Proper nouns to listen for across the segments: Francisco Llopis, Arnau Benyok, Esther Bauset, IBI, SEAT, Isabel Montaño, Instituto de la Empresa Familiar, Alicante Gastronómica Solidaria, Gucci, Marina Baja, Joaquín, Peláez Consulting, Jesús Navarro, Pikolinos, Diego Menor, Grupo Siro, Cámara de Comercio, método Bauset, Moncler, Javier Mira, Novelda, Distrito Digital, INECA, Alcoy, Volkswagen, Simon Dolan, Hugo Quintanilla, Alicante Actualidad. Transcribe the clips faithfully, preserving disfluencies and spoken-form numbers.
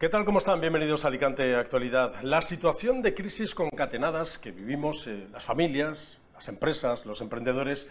¿Qué tal? ¿Cómo están? Bienvenidos a Alicante Actualidad. La situación de crisis concatenadas que vivimos eh, las familias, las empresas, los emprendedores,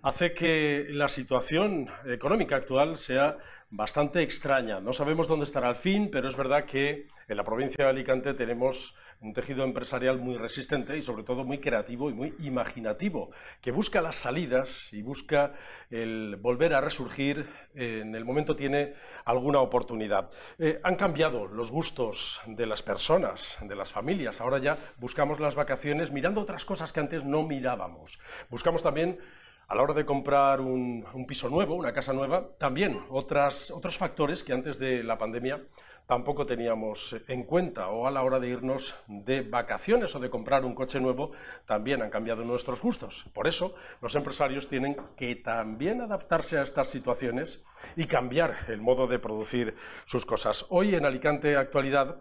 hace que la situación económica actual sea bastante extraña. No sabemos dónde estará el fin, pero es verdad que en la provincia de Alicante tenemos un tejido empresarial muy resistente y sobre todo muy creativo y muy imaginativo, que busca las salidas y busca el volver a resurgir, eh, en el momento tiene alguna oportunidad. Eh, han cambiado los gustos de las personas, de las familias, ahora ya buscamos las vacaciones mirando otras cosas que antes no mirábamos. Buscamos también, a la hora de comprar un, un piso nuevo, una casa nueva, también otras, otros factores que antes de la pandemia tampoco teníamos en cuenta, o a la hora de irnos de vacaciones o de comprar un coche nuevo, también han cambiado nuestros gustos. Por eso, los empresarios tienen que también adaptarse a estas situaciones y cambiar el modo de producir sus cosas. Hoy en Alicante Actualidad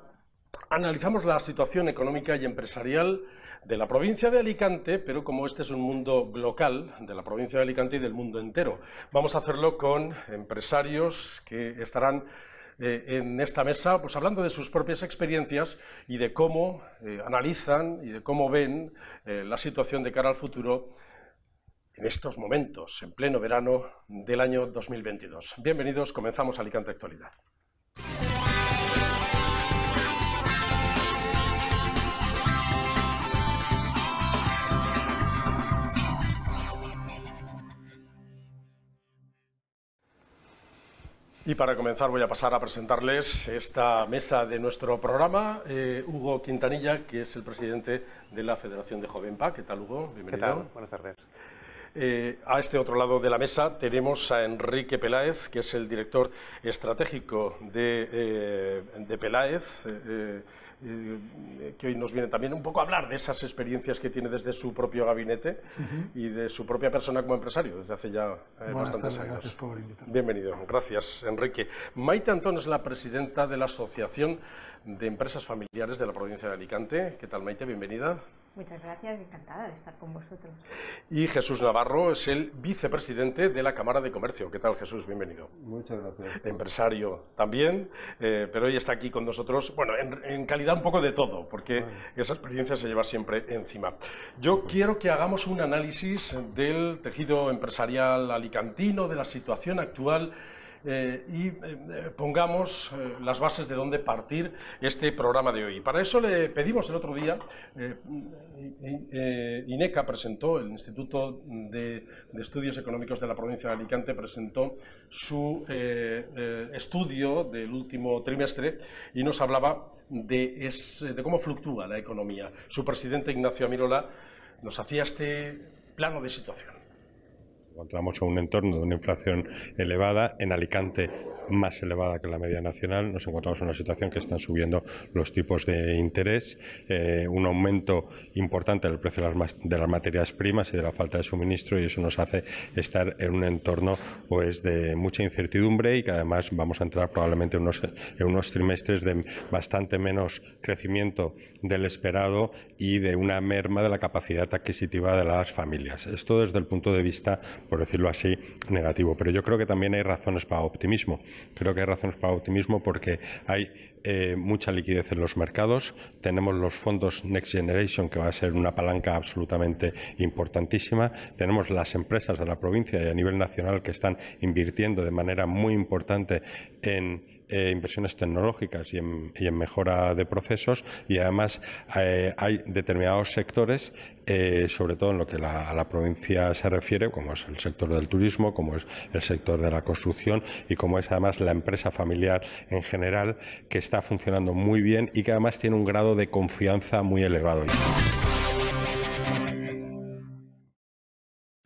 analizamos la situación económica y empresarial de la provincia de Alicante, pero como este es un mundo local, de la provincia de Alicante y del mundo entero. Vamos a hacerlo con empresarios que estarán Eh, en esta mesa, pues hablando de sus propias experiencias y de cómo eh, analizan y de cómo ven eh, la situación de cara al futuro en estos momentos, en pleno verano del año dos mil veintidós. Bienvenidos, comenzamos Alicante Actualidad. Y para comenzar voy a pasar a presentarles esta mesa de nuestro programa. Eh, Hugo Quintanilla, que es el presidente de la Federación de Jovenpa. ¿Qué tal, Hugo? Bienvenido. ¿Qué tal? Buenas tardes. Eh, a este otro lado de la mesa tenemos a Enrique Peláez, que es el director estratégico de, eh, de Peláez, eh, eh, que hoy nos viene también un poco a hablar de esas experiencias que tiene desde su propio gabinete uh-huh. y de su propia persona como empresario desde hace ya eh, bastantes años. Gracias por invitarme. Bienvenido, gracias Enrique. Maite Antón es la presidenta de la Asociación de Empresas Familiares de la provincia de Alicante. ¿Qué tal, Maite? Bienvenida. Muchas gracias, encantada de estar con vosotros. Y Jesús Navarro es el vicepresidente de la Cámara de Comercio. ¿Qué tal, Jesús? Bienvenido. Muchas gracias. Empresario también, eh, pero hoy está aquí con nosotros, bueno, en, en calidad un poco de todo, porque bueno, esa experiencia se lleva siempre encima. Yo sí, sí. quiero que hagamos un análisis del tejido empresarial alicantino, de la situación actual, Eh, y eh, pongamos eh, las bases de dónde partir este programa de hoy. Para eso le pedimos el otro día, eh, eh, INECA presentó, el Instituto de, de Estudios Económicos de la provincia de Alicante presentó su eh, eh, estudio del último trimestre y nos hablaba de, es, de cómo fluctúa la economía. Su presidente, Ignacio Amirola, nos hacía este plano de situación. Encontramos un entorno de una inflación elevada, en Alicante más elevada que la media nacional, nos encontramos en una situación que están subiendo los tipos de interés, eh, un aumento importante del precio de las, de las materias primas y de la falta de suministro, y eso nos hace estar en un entorno pues de mucha incertidumbre y que además vamos a entrar probablemente en unos, en unos trimestres de bastante menos crecimiento del esperado y de una merma de la capacidad adquisitiva de las familias. Esto desde el punto de vista, por decirlo así, negativo. Pero yo creo que también hay razones para optimismo. Creo que hay razones para optimismo porque hay eh, mucha liquidez en los mercados. Tenemos los fondos Next Generation, que va a ser una palanca absolutamente importantísima. Tenemos las empresas de la provincia y a nivel nacional que están invirtiendo de manera muy importante en Eh, inversiones tecnológicas y en, y en mejora de procesos, y además eh, hay determinados sectores, eh, sobre todo en lo que la, a la provincia se refiere, como es el sector del turismo, como es el sector de la construcción y como es además la empresa familiar en general, que está funcionando muy bien y que además tiene un grado de confianza muy elevado.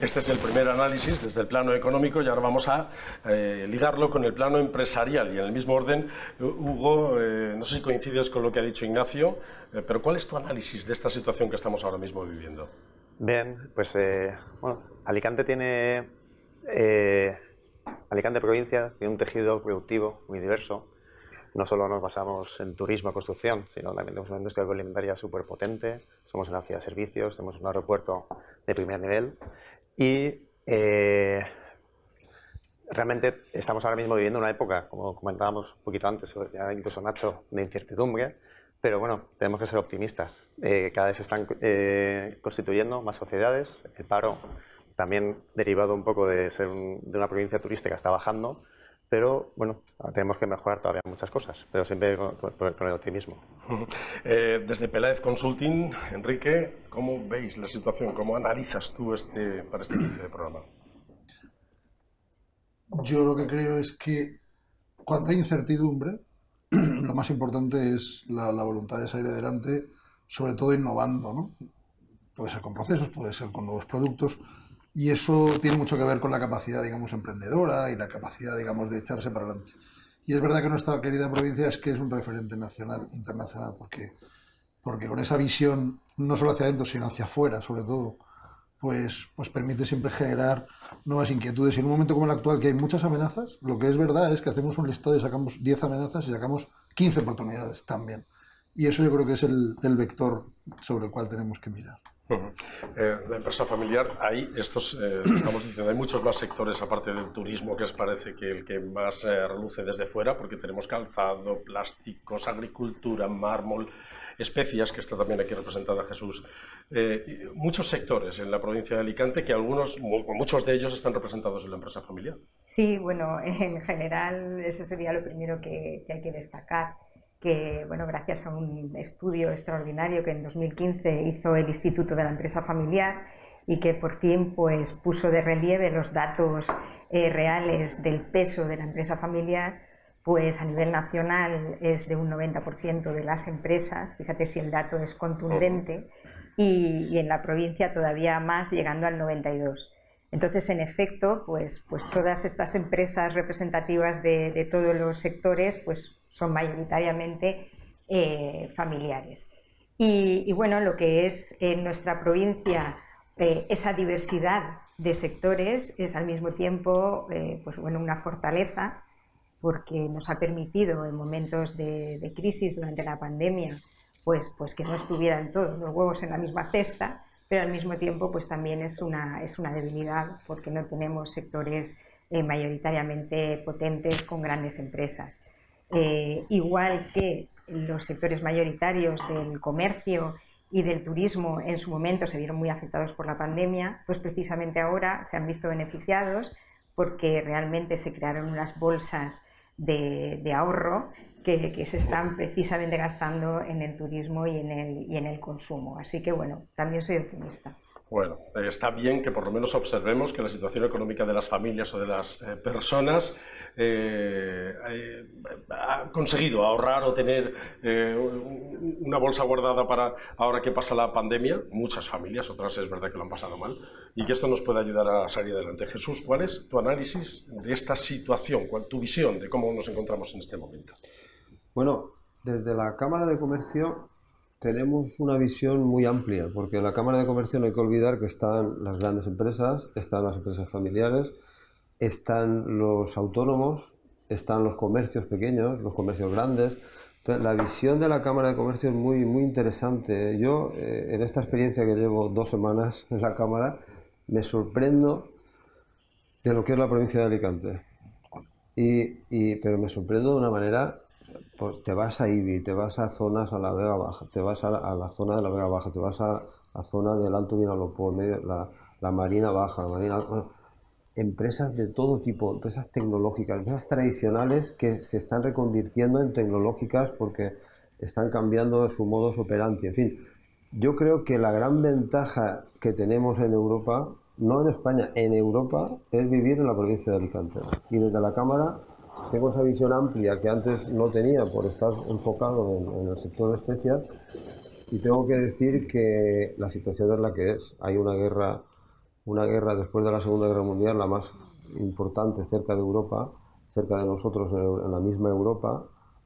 Este es el primer análisis desde el plano económico y ahora vamos a eh, ligarlo con el plano empresarial. Y en el mismo orden, Hugo, eh, no sé si coincides con lo que ha dicho Ignacio, eh, pero ¿cuál es tu análisis de esta situación que estamos ahora mismo viviendo? Bien, pues eh, bueno, Alicante tiene, eh, Alicante provincia tiene un tejido productivo muy diverso. No solo nos basamos en turismo y construcción, sino también tenemos una industria agroalimentaria súper potente, somos una ciudad de servicios, tenemos un aeropuerto de primer nivel. Y eh, realmente estamos ahora mismo viviendo una época, como comentábamos un poquito antes, ya incluso Nacho, de incertidumbre, pero bueno, tenemos que ser optimistas. Eh, cada vez se están eh, constituyendo más sociedades, el paro también derivado un poco de ser un, de una provincia turística está bajando, pero bueno, tenemos que mejorar todavía muchas cosas, pero siempre con, con, con el optimismo. Eh, desde Peláez Consulting, Enrique, ¿cómo veis la situación? ¿Cómo analizas tú este, para este inicio de programa? Yo lo que creo es que cuando hay incertidumbre, lo más importante es la, la voluntad de salir adelante, sobre todo innovando, ¿no? Puede ser con procesos, puede ser con nuevos productos, y eso tiene mucho que ver con la capacidad, digamos, emprendedora y la capacidad, digamos, de echarse para adelante. Y es verdad que nuestra querida provincia es que es un referente nacional, internacional, porque, porque con esa visión, no solo hacia adentro, sino hacia afuera, sobre todo, Pues, pues permite siempre generar nuevas inquietudes. Y en un momento como el actual, que hay muchas amenazas, lo que es verdad es que hacemos un listado y sacamos diez amenazas y sacamos quince oportunidades también. Y eso yo creo que es el, el vector sobre el cual tenemos que mirar. Uh-huh. eh, la empresa familiar, ahí estos, eh, estamos diciendo, hay muchos más sectores aparte del turismo, que os parece que el que más eh, reluce desde fuera, porque tenemos calzado, plásticos, agricultura, mármol, especias, que está también aquí representada Jesús. Eh, muchos sectores en la provincia de Alicante que algunos, muchos de ellos están representados en la empresa familiar. Sí, bueno, en general eso sería lo primero que, que hay que destacar, que bueno, gracias a un estudio extraordinario que en dos mil quince hizo el Instituto de la Empresa Familiar y que por fin pues puso de relieve los datos eh, reales del peso de la empresa familiar, pues a nivel nacional es de un noventa por ciento de las empresas, fíjate si el dato es contundente, y, y en la provincia todavía más, llegando al noventa y dos por ciento. Entonces, en efecto, pues, pues todas estas empresas representativas de, de todos los sectores pues son mayoritariamente eh, familiares. Y, y bueno, lo que es en nuestra provincia eh, esa diversidad de sectores es al mismo tiempo eh, pues bueno, una fortaleza, porque nos ha permitido en momentos de, de crisis durante la pandemia pues, pues que no estuvieran todos los huevos en la misma cesta, pero al mismo tiempo pues también es una, es una debilidad, porque no tenemos sectores eh, mayoritariamente potentes con grandes empresas. Eh, igual que los sectores mayoritarios del comercio y del turismo en su momento se vieron muy afectados por la pandemia, pues precisamente ahora se han visto beneficiados, porque realmente se crearon unas bolsas de, de ahorro que, que se están precisamente gastando en el turismo y en el, y en el consumo. Así que bueno, también soy optimista. Bueno, está bien que por lo menos observemos que la situación económica de las familias o de las eh, personas eh, eh, ha conseguido ahorrar o tener eh, una bolsa guardada para ahora que pasa la pandemia. Muchas familias, otras es verdad que lo han pasado mal, y que esto nos puede ayudar a salir adelante. Jesús, ¿cuál es tu análisis de esta situación? ¿Cuál es tu visión de cómo nos encontramos en este momento? Bueno, desde la Cámara de Comercio tenemos una visión muy amplia, porque en la Cámara de Comercio no hay que olvidar que están las grandes empresas, están las empresas familiares, están los autónomos, están los comercios pequeños, los comercios grandes. Entonces, la visión de la Cámara de Comercio es muy, muy interesante. Yo, eh, en esta experiencia que llevo dos semanas en la Cámara, me sorprendo de lo que es la provincia de Alicante. Y, y, pero me sorprendo de una manera... Pues te vas a I B I, te vas a zonas a la Vega Baja, te vas a la, a la zona de la Vega Baja, te vas a la zona del Alto Vinalopó, medio, la, la Marina Baja, la Marina, bueno, empresas de todo tipo, empresas tecnológicas, empresas tradicionales que se están reconvirtiendo en tecnológicas porque están cambiando su modus operandi. En fin, yo creo que la gran ventaja que tenemos en Europa, no en España, en Europa, es vivir en la provincia de Alicante. Y desde la Cámara tengo esa visión amplia que antes no tenía por estar enfocado en, en el sector de especias, y tengo que decir que la situación es la que es. Hay una guerra, una guerra después de la Segunda Guerra Mundial, la más importante cerca de Europa, cerca de nosotros en la misma Europa.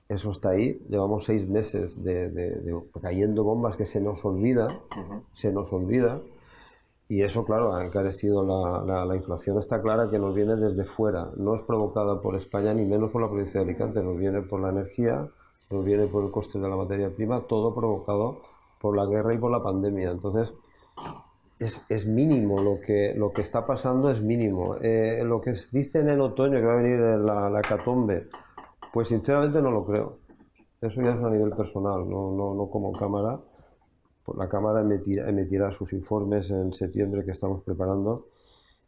Eso está ahí. Llevamos seis meses de, de, de cayendo bombas que se nos olvida, uh-huh. se nos olvida. Y eso, claro, ha encarecido la, la, la inflación. Está clara que nos viene desde fuera. No es provocada por España, ni menos por la provincia de Alicante. Nos viene por la energía, nos viene por el coste de la materia prima, todo provocado por la guerra y por la pandemia. Entonces, es, es mínimo, lo que, lo que está pasando es mínimo. Eh, lo que dicen en el otoño que va a venir la, la hecatombe, pues sinceramente no lo creo. Eso ya es a nivel personal, no, no, no como Cámara. Pues la Cámara emitirá, emitirá sus informes en septiembre que estamos preparando,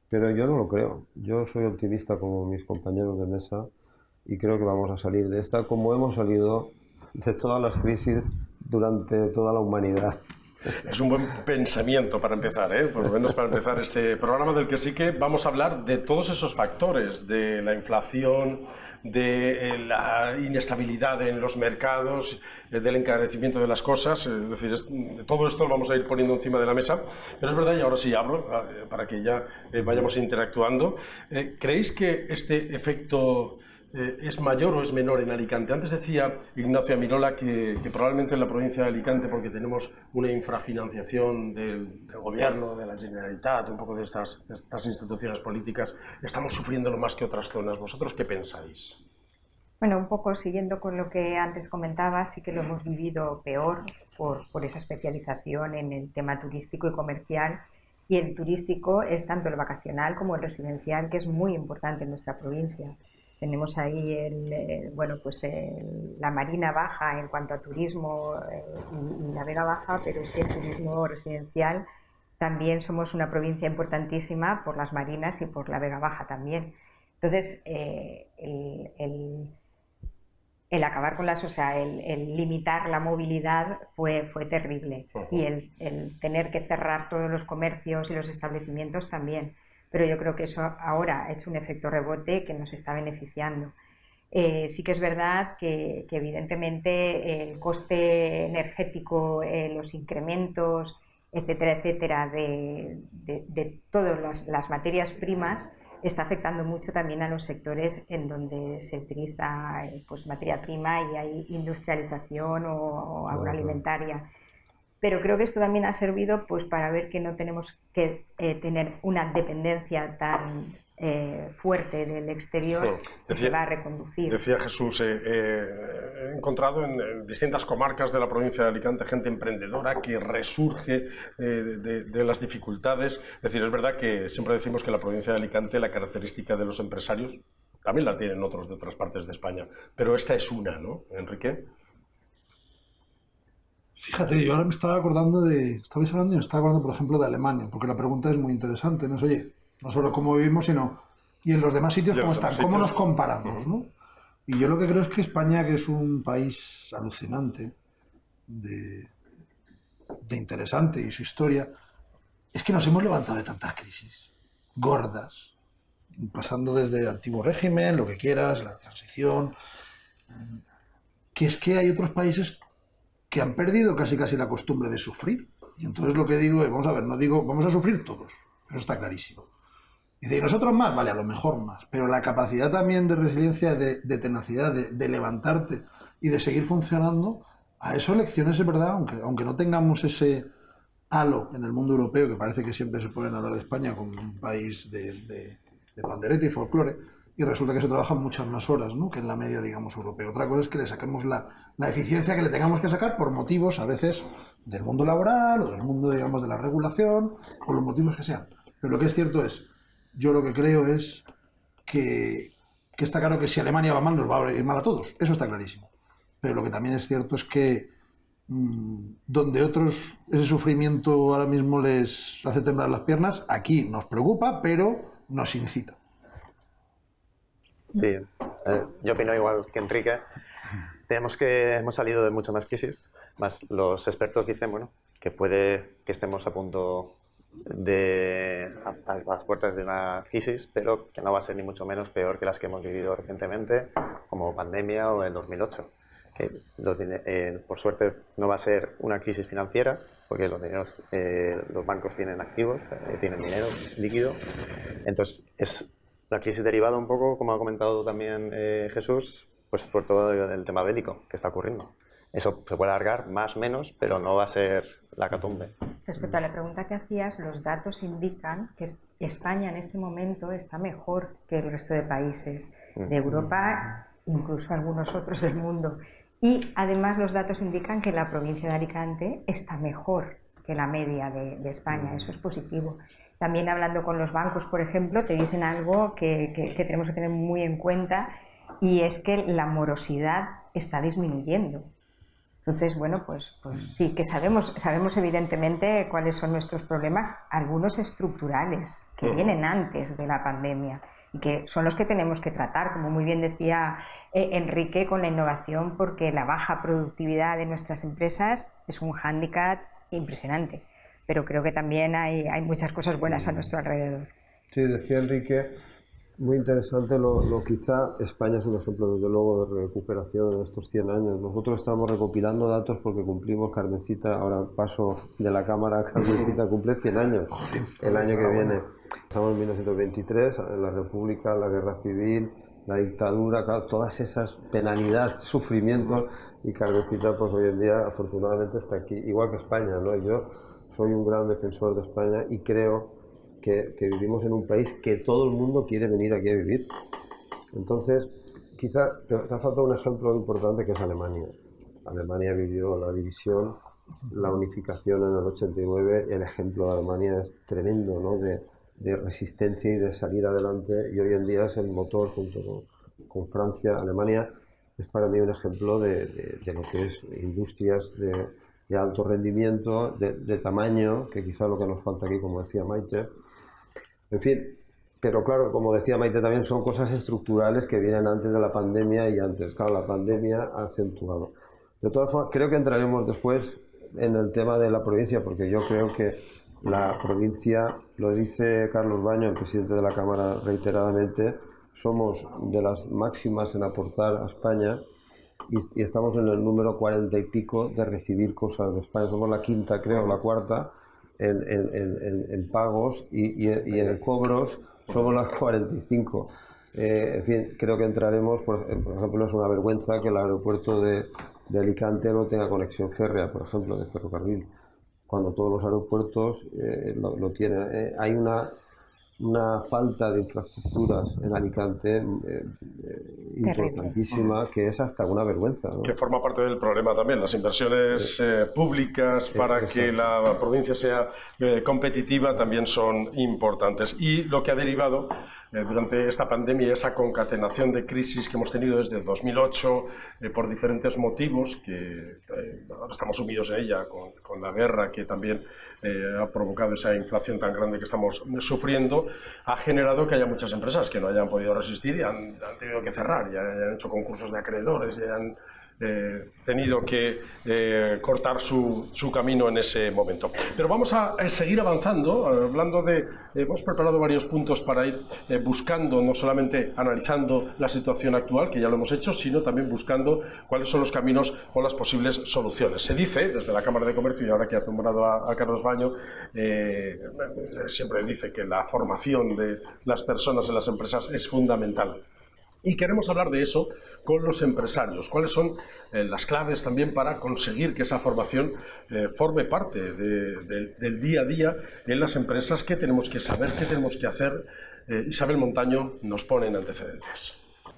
pero yo no lo creo. Yo soy optimista como mis compañeros de mesa y creo que vamos a salir de esta como hemos salido de todas las crisis durante toda la humanidad. Es un buen pensamiento para empezar, ¿eh? Por lo menos para empezar este programa, del que sí que vamos a hablar de todos esos factores, de la inflación, de la inestabilidad en los mercados, del encarecimiento de las cosas. Es decir, es, todo esto lo vamos a ir poniendo encima de la mesa. Pero es verdad, y ahora sí abro para que ya eh, vayamos interactuando. Eh, ¿Creéis que este efecto eh, es mayor o es menor en Alicante? Antes decía Ignacio Amirola que, que probablemente en la provincia de Alicante, porque tenemos una infrafinanciación del, del gobierno, de la Generalitat, un poco de estas, de estas instituciones políticas, estamos sufriéndolo más que otras zonas. ¿Vosotros qué pensáis? Bueno, un poco siguiendo con lo que antes comentaba, sí que lo hemos vivido peor por, por esa especialización en el tema turístico y comercial. Y el turístico es tanto el vacacional como el residencial, que es muy importante en nuestra provincia. Tenemos ahí el, el, bueno, pues el, la Marina Baja en cuanto a turismo eh, y, y la Vega Baja, pero es que el turismo residencial también somos una provincia importantísima por las marinas y por la Vega Baja también. Entonces, eh, el, el El acabar con las, o sea, el, el limitar la movilidad fue, fue terrible. Uh-huh. Y el, el tener que cerrar todos los comercios y los establecimientos también. Pero yo creo que eso ahora ha hecho un efecto rebote que nos está beneficiando. Eh, sí que es verdad que, que evidentemente el coste energético, eh, los incrementos, etcétera, etcétera, de, de, de todas las, las materias primas, está afectando mucho también a los sectores en donde se utiliza pues, materia prima y hay industrialización o, o agroalimentaria. Pero creo que esto también ha servido pues, para ver que no tenemos que eh, tener una dependencia tan eh, fuerte del exterior, sí, decía, que se va a reconducir. Decía Jesús, eh, eh, he encontrado en, en distintas comarcas de la provincia de Alicante gente emprendedora que resurge eh, de, de las dificultades. Es decir, es verdad que siempre decimos que la provincia de Alicante, la característica de los empresarios, también la tienen otros de otras partes de España, pero esta es una, ¿no, Enrique? Fíjate, yo ahora me estaba acordando de, estabais hablando y me estaba acordando, por ejemplo, de Alemania, porque la pregunta es muy interesante, ¿no? Es, oye, no solo cómo vivimos, sino, y en los demás sitios cómo están, cómo nos comparamos, ¿no? Y yo lo que creo es que España, que es un país alucinante, de, de interesante y su historia, es que nos hemos levantado de tantas crisis, gordas, pasando desde el antiguo régimen, lo que quieras, la transición, que es que hay otros países que han perdido casi casi la costumbre de sufrir. Y entonces lo que digo es, vamos a ver, no digo, vamos a sufrir todos, eso está clarísimo. Dice, ¿y nosotros más? Vale, a lo mejor más, pero la capacidad también de resiliencia, de, de tenacidad, de, de levantarte y de seguir funcionando, a eso lecciones, es verdad, aunque, aunque no tengamos ese halo en el mundo europeo, que parece que siempre se ponen a hablar de España como un país de, de, de pandereta y folclore, y resulta que se trabajan muchas más horas, ¿no?, que en la media, digamos, europea. Otra cosa es que le saquemos la, la eficiencia que le tengamos que sacar por motivos, a veces, del mundo laboral o del mundo, digamos, de la regulación, por los motivos que sean. Pero lo que es cierto es, yo lo que creo es que, que está claro que si Alemania va mal, nos va a ir mal a todos. Eso está clarísimo. Pero lo que también es cierto es que mmm, donde otros ese sufrimiento ahora mismo les hace temblar las piernas, aquí nos preocupa, pero nos incita. Sí, eh, yo opino igual que Enrique. Tenemos que hemos salido de muchas más crisis, más los expertos dicen, bueno, que puede que estemos a punto de a, a las puertas de una crisis, pero que no va a ser ni mucho menos peor que las que hemos vivido recientemente, como pandemia o en dos mil ocho. Que los, eh, por suerte no va a ser una crisis financiera, porque los dineros, eh, los bancos tienen activos, eh, tienen dinero líquido, entonces es la crisis derivada un poco, como ha comentado también eh, Jesús, pues por todo el tema bélico que está ocurriendo. Eso se puede alargar más o menos, pero no va a ser la hecatombe. Respecto a la pregunta que hacías, los datos indican que España en este momento está mejor que el resto de países de Europa, incluso algunos otros del mundo. Y además los datos indican que la provincia de Alicante está mejor que la media de, de España. Eso es positivo. También hablando con los bancos, por ejemplo, te dicen algo que, que, que tenemos que tener muy en cuenta, y es que la morosidad está disminuyendo. Entonces, bueno, pues, pues sí que sabemos, sabemos evidentemente cuáles son nuestros problemas, algunos estructurales, que uh-huh. vienen antes de la pandemia, y que son los que tenemos que tratar, como muy bien decía eh, Enrique, con la innovación, porque la baja productividad de nuestras empresas es un hándicap impresionante, pero creo que también hay, hay muchas cosas buenas a nuestro alrededor. Sí, decía Enrique, muy interesante, lo, lo quizá España es un ejemplo desde luego de recuperación en estos cien años. Nosotros estamos recopilando datos porque cumplimos, Carmencita, ahora paso de la cámara, Carmencita cumple cien años el año que viene. Estamos en mil novecientos veintitrés, en la República, la Guerra Civil, la dictadura, claro, todas esas penalidades, sufrimientos, y Carmencita pues hoy en día afortunadamente está aquí, igual que España, ¿no? Yo soy un gran defensor de España y creo Que, que vivimos en un país que todo el mundo quiere venir aquí a vivir. Entonces, quizá te, te ha faltado un ejemplo importante, que es Alemania. Alemania vivió la división, la unificación en el ochenta y nueve, el ejemplo de Alemania es tremendo, ¿no? de, de resistencia y de salir adelante, y hoy en día es el motor junto con, con Francia. Alemania es para mí un ejemplo de, de, de lo que es industrias de, de alto rendimiento, de, de tamaño, que quizá lo que nos falta aquí, como decía Maite. En fin, pero claro, como decía Maite también, son cosas estructurales que vienen antes de la pandemia y antes. Claro, la pandemia ha acentuado. De todas formas, creo que entraremos después en el tema de la provincia, porque yo creo que la provincia, lo dice Carlos Baño, el presidente de la Cámara, reiteradamente, somos de las máximas en aportar a España y, y estamos en el número cuarenta y pico de recibir cosas de España. Somos la quinta, creo, la cuarta. En, en, en, en pagos y, y, y en cobros somos las cuarenta y cinco. Eh, en fin, creo que entraremos, por, por ejemplo, es una vergüenza que el aeropuerto de, de Alicante no tenga conexión férrea, por ejemplo, de ferrocarril, cuando todos los aeropuertos eh, lo, lo tienen. Eh, hay una, una falta de infraestructuras en Alicante eh, eh, importantísima, que es hasta una vergüenza, ¿no? Que forma parte del problema también, las inversiones eh, públicas para Exacto. que la provincia sea eh, competitiva también son importantes. Y lo que ha derivado eh, durante esta pandemia, esa concatenación de crisis que hemos tenido desde el dos mil ocho eh, por diferentes motivos, que eh, ahora estamos sumidos en ella con, con la guerra, que también eh, ha provocado esa inflación tan grande que estamos sufriendo, ha generado que haya muchas empresas que no hayan podido resistir y han, han tenido que cerrar, ya han hecho concursos de acreedores, ya han eh, tenido que eh, cortar su, su camino en ese momento. Pero vamos a, a seguir avanzando, hablando de... Eh, hemos preparado varios puntos para ir eh, buscando, no solamente analizando la situación actual, que ya lo hemos hecho, sino también buscando cuáles son los caminos o las posibles soluciones. Se dice, desde la Cámara de Comercio, y ahora que ha nombrado a, a Carlos Baño, eh, siempre dice que la formación de las personas en las empresas es fundamental. Y queremos hablar de eso con los empresarios. ¿Cuáles son eh, las claves también para conseguir que esa formación eh, forme parte de, de, del día a día en las empresas? ¿Qué tenemos que saber? ¿Qué tenemos que hacer? Eh, Isabel Montaño nos pone en antecedentes.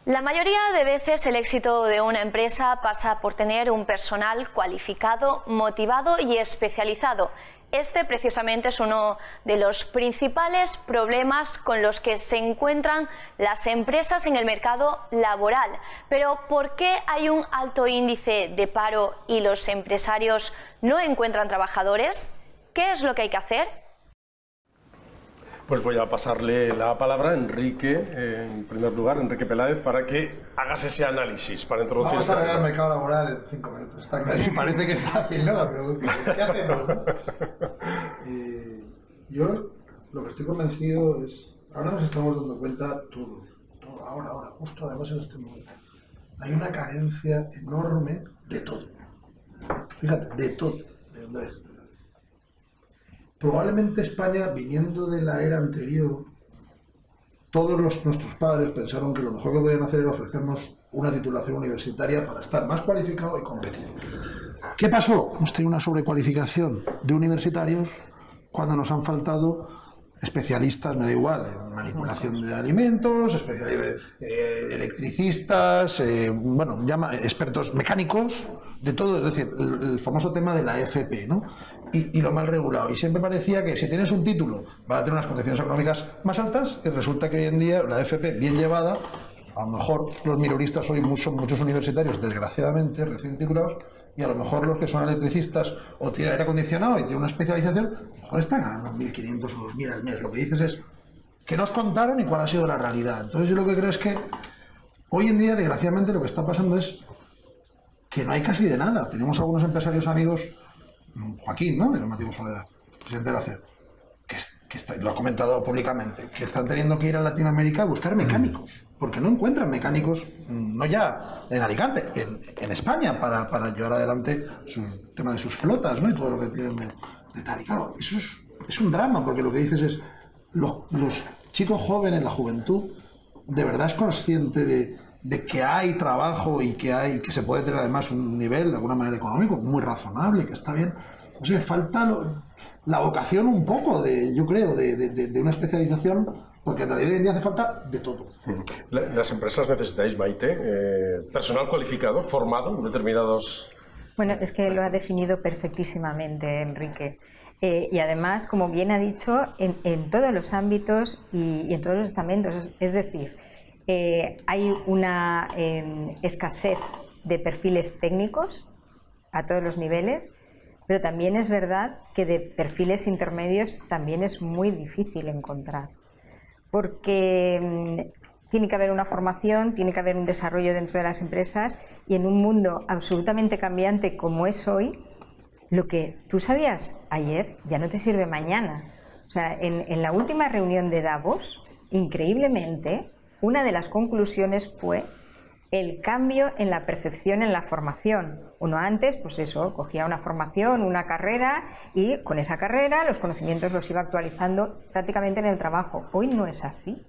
La mayoría de veces el éxito de una empresa pasa por tener un personal cualificado, motivado y especializado. Este precisamente es uno de los principales problemas con los que se encuentran las empresas en el mercado laboral. Pero ¿por qué hay un alto índice de paro y los empresarios no encuentran trabajadores? ¿Qué es lo que hay que hacer? Pues voy a pasarle la palabra a Enrique, eh, en primer lugar, Enrique Peláez, para que hagas ese análisis, para introducir... Vamos a ver el mercado laboral en cinco minutos, está claro, parece que es fácil, ¿no? La pregunta, ¿qué hacemos, no? Eh, yo lo que estoy convencido es, ahora nos estamos dando cuenta todos, todo, ahora, ahora, justo además en este momento, hay una carencia enorme de todo, fíjate, de todo, de Andrés. Probablemente España, viniendo de la era anterior, todos los, nuestros padres pensaron que lo mejor que podían hacer era ofrecernos una titulación universitaria para estar más cualificado y competir. ¿Qué pasó? Hemos tenido una sobrecualificación de universitarios cuando nos han faltado especialistas, me da igual, en manipulación de alimentos, especialistas, eh, electricistas, eh, bueno, llama, expertos mecánicos, de todo, es decir, el, el famoso tema de la F P, ¿no? Y, y lo mal regulado. Y siempre parecía que si tienes un título vas a tener unas condiciones económicas más altas, y resulta que hoy en día la F P, bien llevada, a lo mejor los minoristas hoy son muchos universitarios, desgraciadamente, recién titulados, y a lo mejor los que son electricistas o tienen aire acondicionado y tienen una especialización, a lo mejor están ganando mil quinientos o dos mil al mes. Lo que dices es que nos contaron y cuál ha sido la realidad. Entonces yo lo que creo es que hoy en día, desgraciadamente, lo que está pasando es que no hay casi de nada. Tenemos algunos empresarios amigos, Joaquín, ¿no?, de Normativo Soledad, presidente de la ACER, que, que está, lo ha comentado públicamente, que están teniendo que ir a Latinoamérica a buscar mecánicos, porque no encuentran mecánicos, no ya en Alicante, en, en España, para, para llevar adelante el tema de sus flotas, ¿no?, y todo lo que tienen de, de tal. Y claro, eso es, es un drama, porque lo que dices es, los, los chicos jóvenes, la juventud, de verdad es consciente de, de que hay trabajo y que, hay, que se puede tener además un nivel, de alguna manera, económico muy razonable, que está bien. O sea, falta lo, la vocación un poco, de, yo creo, de, de, de una especialización. Porque en realidad hoy en día hace falta de todo. Las empresas necesitáis, Maite, eh, personal cualificado, formado en determinados... Bueno, es que lo ha definido perfectísimamente Enrique. Eh, y además, como bien ha dicho, en, en todos los ámbitos y, y en todos los estamentos. Es decir, eh, hay una eh, escasez de perfiles técnicos a todos los niveles, pero también es verdad que de perfiles intermedios también es muy difícil encontrar. Porque tiene que haber una formación, tiene que haber un desarrollo dentro de las empresas, y en un mundo absolutamente cambiante como es hoy, lo que tú sabías ayer ya no te sirve mañana. O sea, en, en la última reunión de Davos, increíblemente, una de las conclusiones fue el cambio en la percepción en la formación. Uno antes, pues eso, cogía una formación, una carrera, y con esa carrera los conocimientos los iba actualizando prácticamente en el trabajo. Hoy no es así.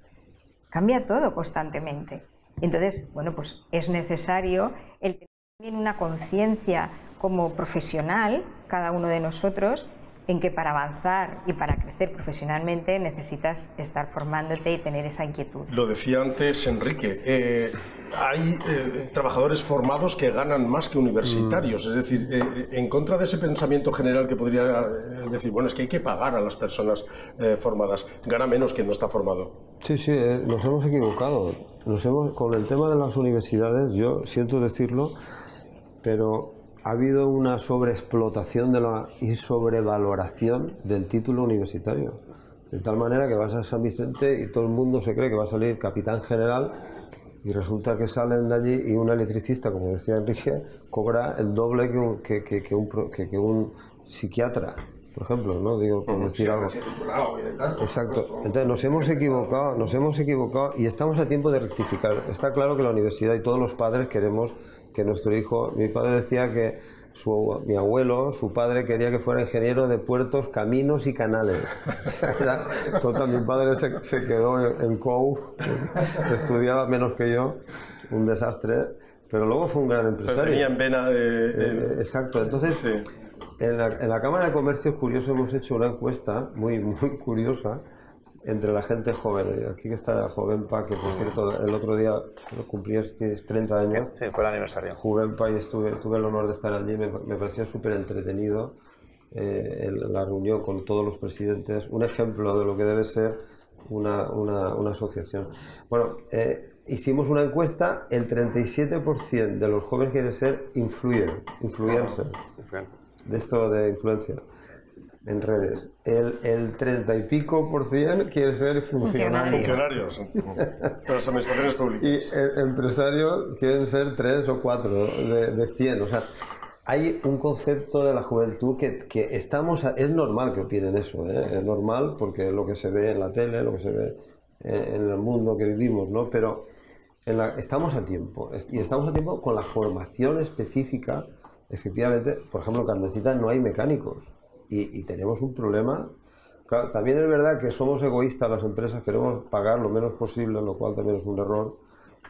Cambia todo constantemente. Entonces, bueno, pues es necesario el tener también una conciencia como profesional, cada uno de nosotros, en que para avanzar y para crecer profesionalmente necesitas estar formándote y tener esa inquietud. Lo decía antes Enrique, eh, hay eh, trabajadores formados que ganan más que universitarios, mm. es decir, eh, en contra de ese pensamiento general que podría decir, bueno, es que hay que pagar a las personas eh, formadas, gana menos quien no está formado. Sí, sí, eh, nos hemos equivocado, nos hemos, con el tema de las universidades, yo siento decirlo, pero... ha habido una sobreexplotación de la, y sobrevaloración del título universitario. De tal manera que vas a San Vicente y todo el mundo se cree que va a salir capitán general, y resulta que salen de allí y un electricista, como decía Enrique, cobra el doble que un, que, que, que un, que, que un psiquiatra, por ejemplo, ¿no? Digo, por decir algo. Exacto. Entonces nos hemos equivocado, nos hemos equivocado y estamos a tiempo de rectificar. Está claro que la universidad y todos los padres queremos que nuestro hijo... Mi padre decía que su, mi abuelo, su padre, quería que fuera ingeniero de puertos, caminos y canales. O sea, era, total, mi padre se, se quedó en C O U, estudiaba menos que yo, un desastre, pero luego fue un gran empresario. Pero tenía en vena de, de... Exacto, entonces... Sí. En la, en la Cámara de Comercio, es curioso, hemos hecho una encuesta muy muy curiosa entre la gente joven. Aquí que está Jovenpa, que por cierto, el otro día cumplí treinta años. Sí, fue el aniversario. Jovenpa, y estuve, tuve el honor de estar allí, me, me pareció súper entretenido eh, el, la reunión con todos los presidentes. Un ejemplo de lo que debe ser una, una, una asociación. Bueno, eh, hicimos una encuesta, el treinta y siete por ciento de los jóvenes quiere ser influyen, influencer. De esto de influencia en redes, el, el treinta y pico por cien quiere ser funcionario. Funcionarios, de las administraciones públicas. Y el, empresarios quieren ser tres o cuatro de, de cien. O sea, hay un concepto de la juventud que, que estamos... A, es normal que opinen eso, ¿eh? Es normal porque es lo que se ve en la tele, lo que se ve en el mundo que vivimos, ¿no? Pero en la, estamos a tiempo, y estamos a tiempo con la formación específica. Efectivamente, por ejemplo, en Carmencita no hay mecánicos y, y tenemos un problema. Claro, también es verdad que somos egoístas las empresas, queremos pagar lo menos posible, lo cual también es un error,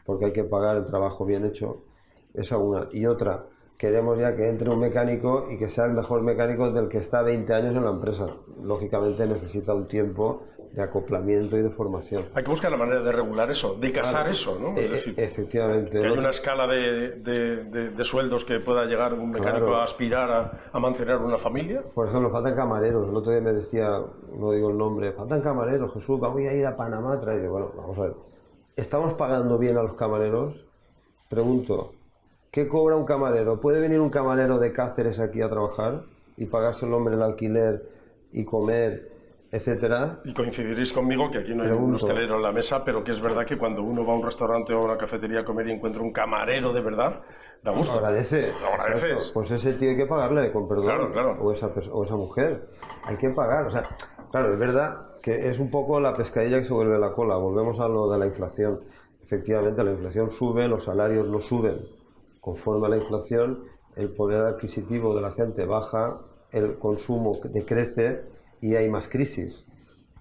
porque hay que pagar el trabajo bien hecho. Esa una. Y otra, queremos ya que entre un mecánico y que sea el mejor mecánico del que está veinte años en la empresa. Lógicamente necesita un tiempo de acoplamiento y de formación. Hay que buscar la manera de regular eso, de casar claro. eso, ¿no? Es e decir, efectivamente. Que hay una escala de, de, de, de sueldos que pueda llegar un mecánico claro. a aspirar a, a mantener una familia. Por ejemplo, faltan camareros. El otro día me decía, no digo el nombre, faltan camareros, Jesús, vamos a ir a Panamá. Y yo, bueno, vamos a ver, ¿estamos pagando bien a los camareros? Pregunto. ¿Qué cobra un camarero? ¿Puede venir un camarero de Cáceres aquí a trabajar y pagarse el hombre el alquiler y comer, etcétera? Y coincidiréis conmigo que aquí no hay Pregunto. un hostelero en la mesa, pero que es verdad que cuando uno va a un restaurante o a una cafetería a comer y encuentra un camarero de verdad, da gusto. Lo agradece. Lo agradeces. Exacto. Pues ese tío hay que pagarle, con perdón. Claro, claro. O esa, o esa mujer. Hay que pagar. O sea, claro, es verdad que es un poco la pescadilla que se vuelve la cola. Volvemos a lo de la inflación. Efectivamente, la inflación sube, los salarios no suben. Conforme a la inflación, el poder adquisitivo de la gente baja, el consumo decrece y hay más crisis.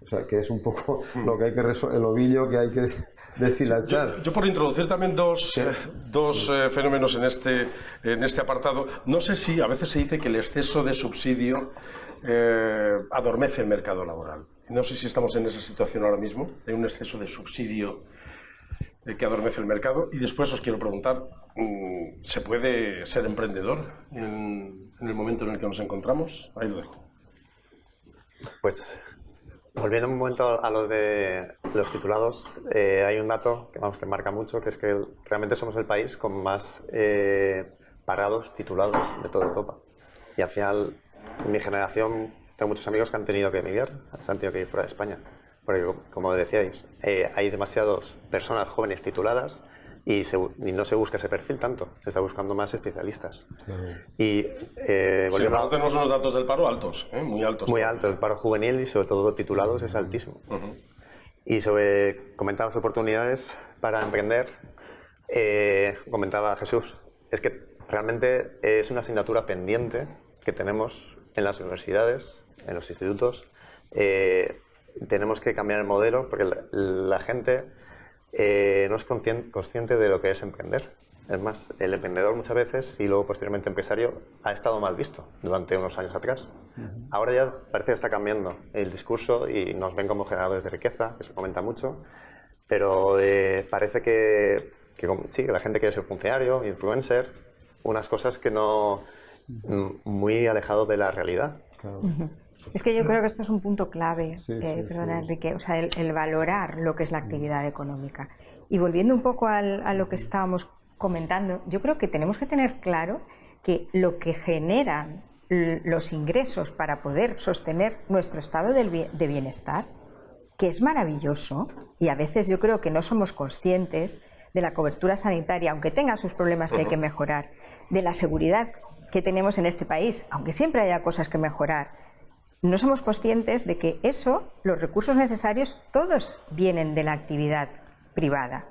O sea, que es un poco lo que hay que resolver, el ovillo que hay que deshilachar. Yo, yo por introducir también dos, eh, dos eh, fenómenos en este, en este apartado. No sé si a veces se dice que el exceso de subsidio eh, adormece el mercado laboral. No sé si estamos en esa situación ahora mismo, de un exceso de subsidio que adormece el mercado. Y después os quiero preguntar, ¿se puede ser emprendedor en, en el momento en el que nos encontramos? Ahí lo dejo. Pues, volviendo un momento a lo de los titulados, eh, hay un dato que, vamos, que marca mucho, que es que realmente somos el país con más eh, parados titulados de toda Europa. Y al final, en mi generación, tengo muchos amigos que han tenido que emigrar, se han tenido que ir fuera de España. Porque, como decíais, eh, hay demasiadas personas jóvenes tituladas y, se, y no se busca ese perfil tanto. Se está buscando más especialistas. Uh-huh. Y eh, volviendo sí, a... tenemos unos datos del paro altos, ¿eh? muy altos. Muy altos. El paro juvenil y, sobre todo, titulados es altísimo. Uh-huh. Y sobre comentabas oportunidades para emprender, eh, comentaba Jesús, es que realmente es una asignatura pendiente que tenemos en las universidades, en los institutos. Eh, Tenemos que cambiar el modelo porque la, la gente eh, no es consciente, consciente de lo que es emprender. Es más, el emprendedor muchas veces y luego posteriormente empresario ha estado mal visto durante unos años atrás. Uh-huh. Ahora ya parece que está cambiando el discurso y nos ven como generadores de riqueza, que se comenta mucho, pero eh, parece que, que sí, la gente quiere ser funcionario, influencer, unas cosas que no... muy alejado de la realidad. Claro. Uh-huh. Es que yo creo que esto es un punto clave, sí, eh, sí, perdona sí. Enrique, o sea, el, el valorar lo que es la actividad económica. Y volviendo un poco al, a lo que estábamos comentando, yo creo que tenemos que tener claro que lo que generan los ingresos para poder sostener nuestro estado del bien, de bienestar, que es maravilloso, y a veces yo creo que no somos conscientes de la cobertura sanitaria, aunque tenga sus problemas que uh-huh. hay que mejorar, de la seguridad que tenemos en este país, aunque siempre haya cosas que mejorar. No somos conscientes de que eso, los recursos necesarios, todos vienen de la actividad privada.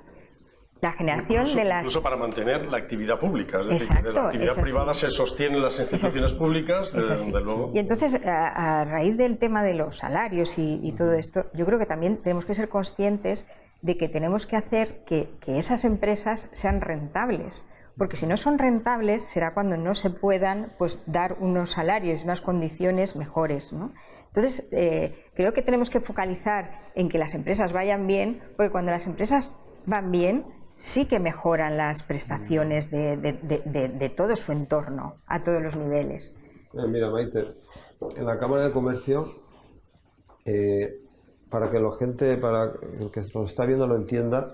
La generación incluso, de las... Incluso para mantener la actividad pública. Es Exacto, decir, que de la actividad privada se sostienen las instituciones públicas, desde luego. Y entonces, a, a raíz del tema de los salarios y, y todo esto, yo creo que también tenemos que ser conscientes de que tenemos que hacer que, que esas empresas sean rentables. Porque si no son rentables, será cuando no se puedan pues, dar unos salarios, unas condiciones mejores, ¿no? Entonces, eh, creo que tenemos que focalizar en que las empresas vayan bien, porque cuando las empresas van bien, sí que mejoran las prestaciones de, de, de, de, de todo su entorno, a todos los niveles. Eh, mira, Maite, en la Cámara de Comercio, eh, para que la gente, para el que nos está viendo lo entienda,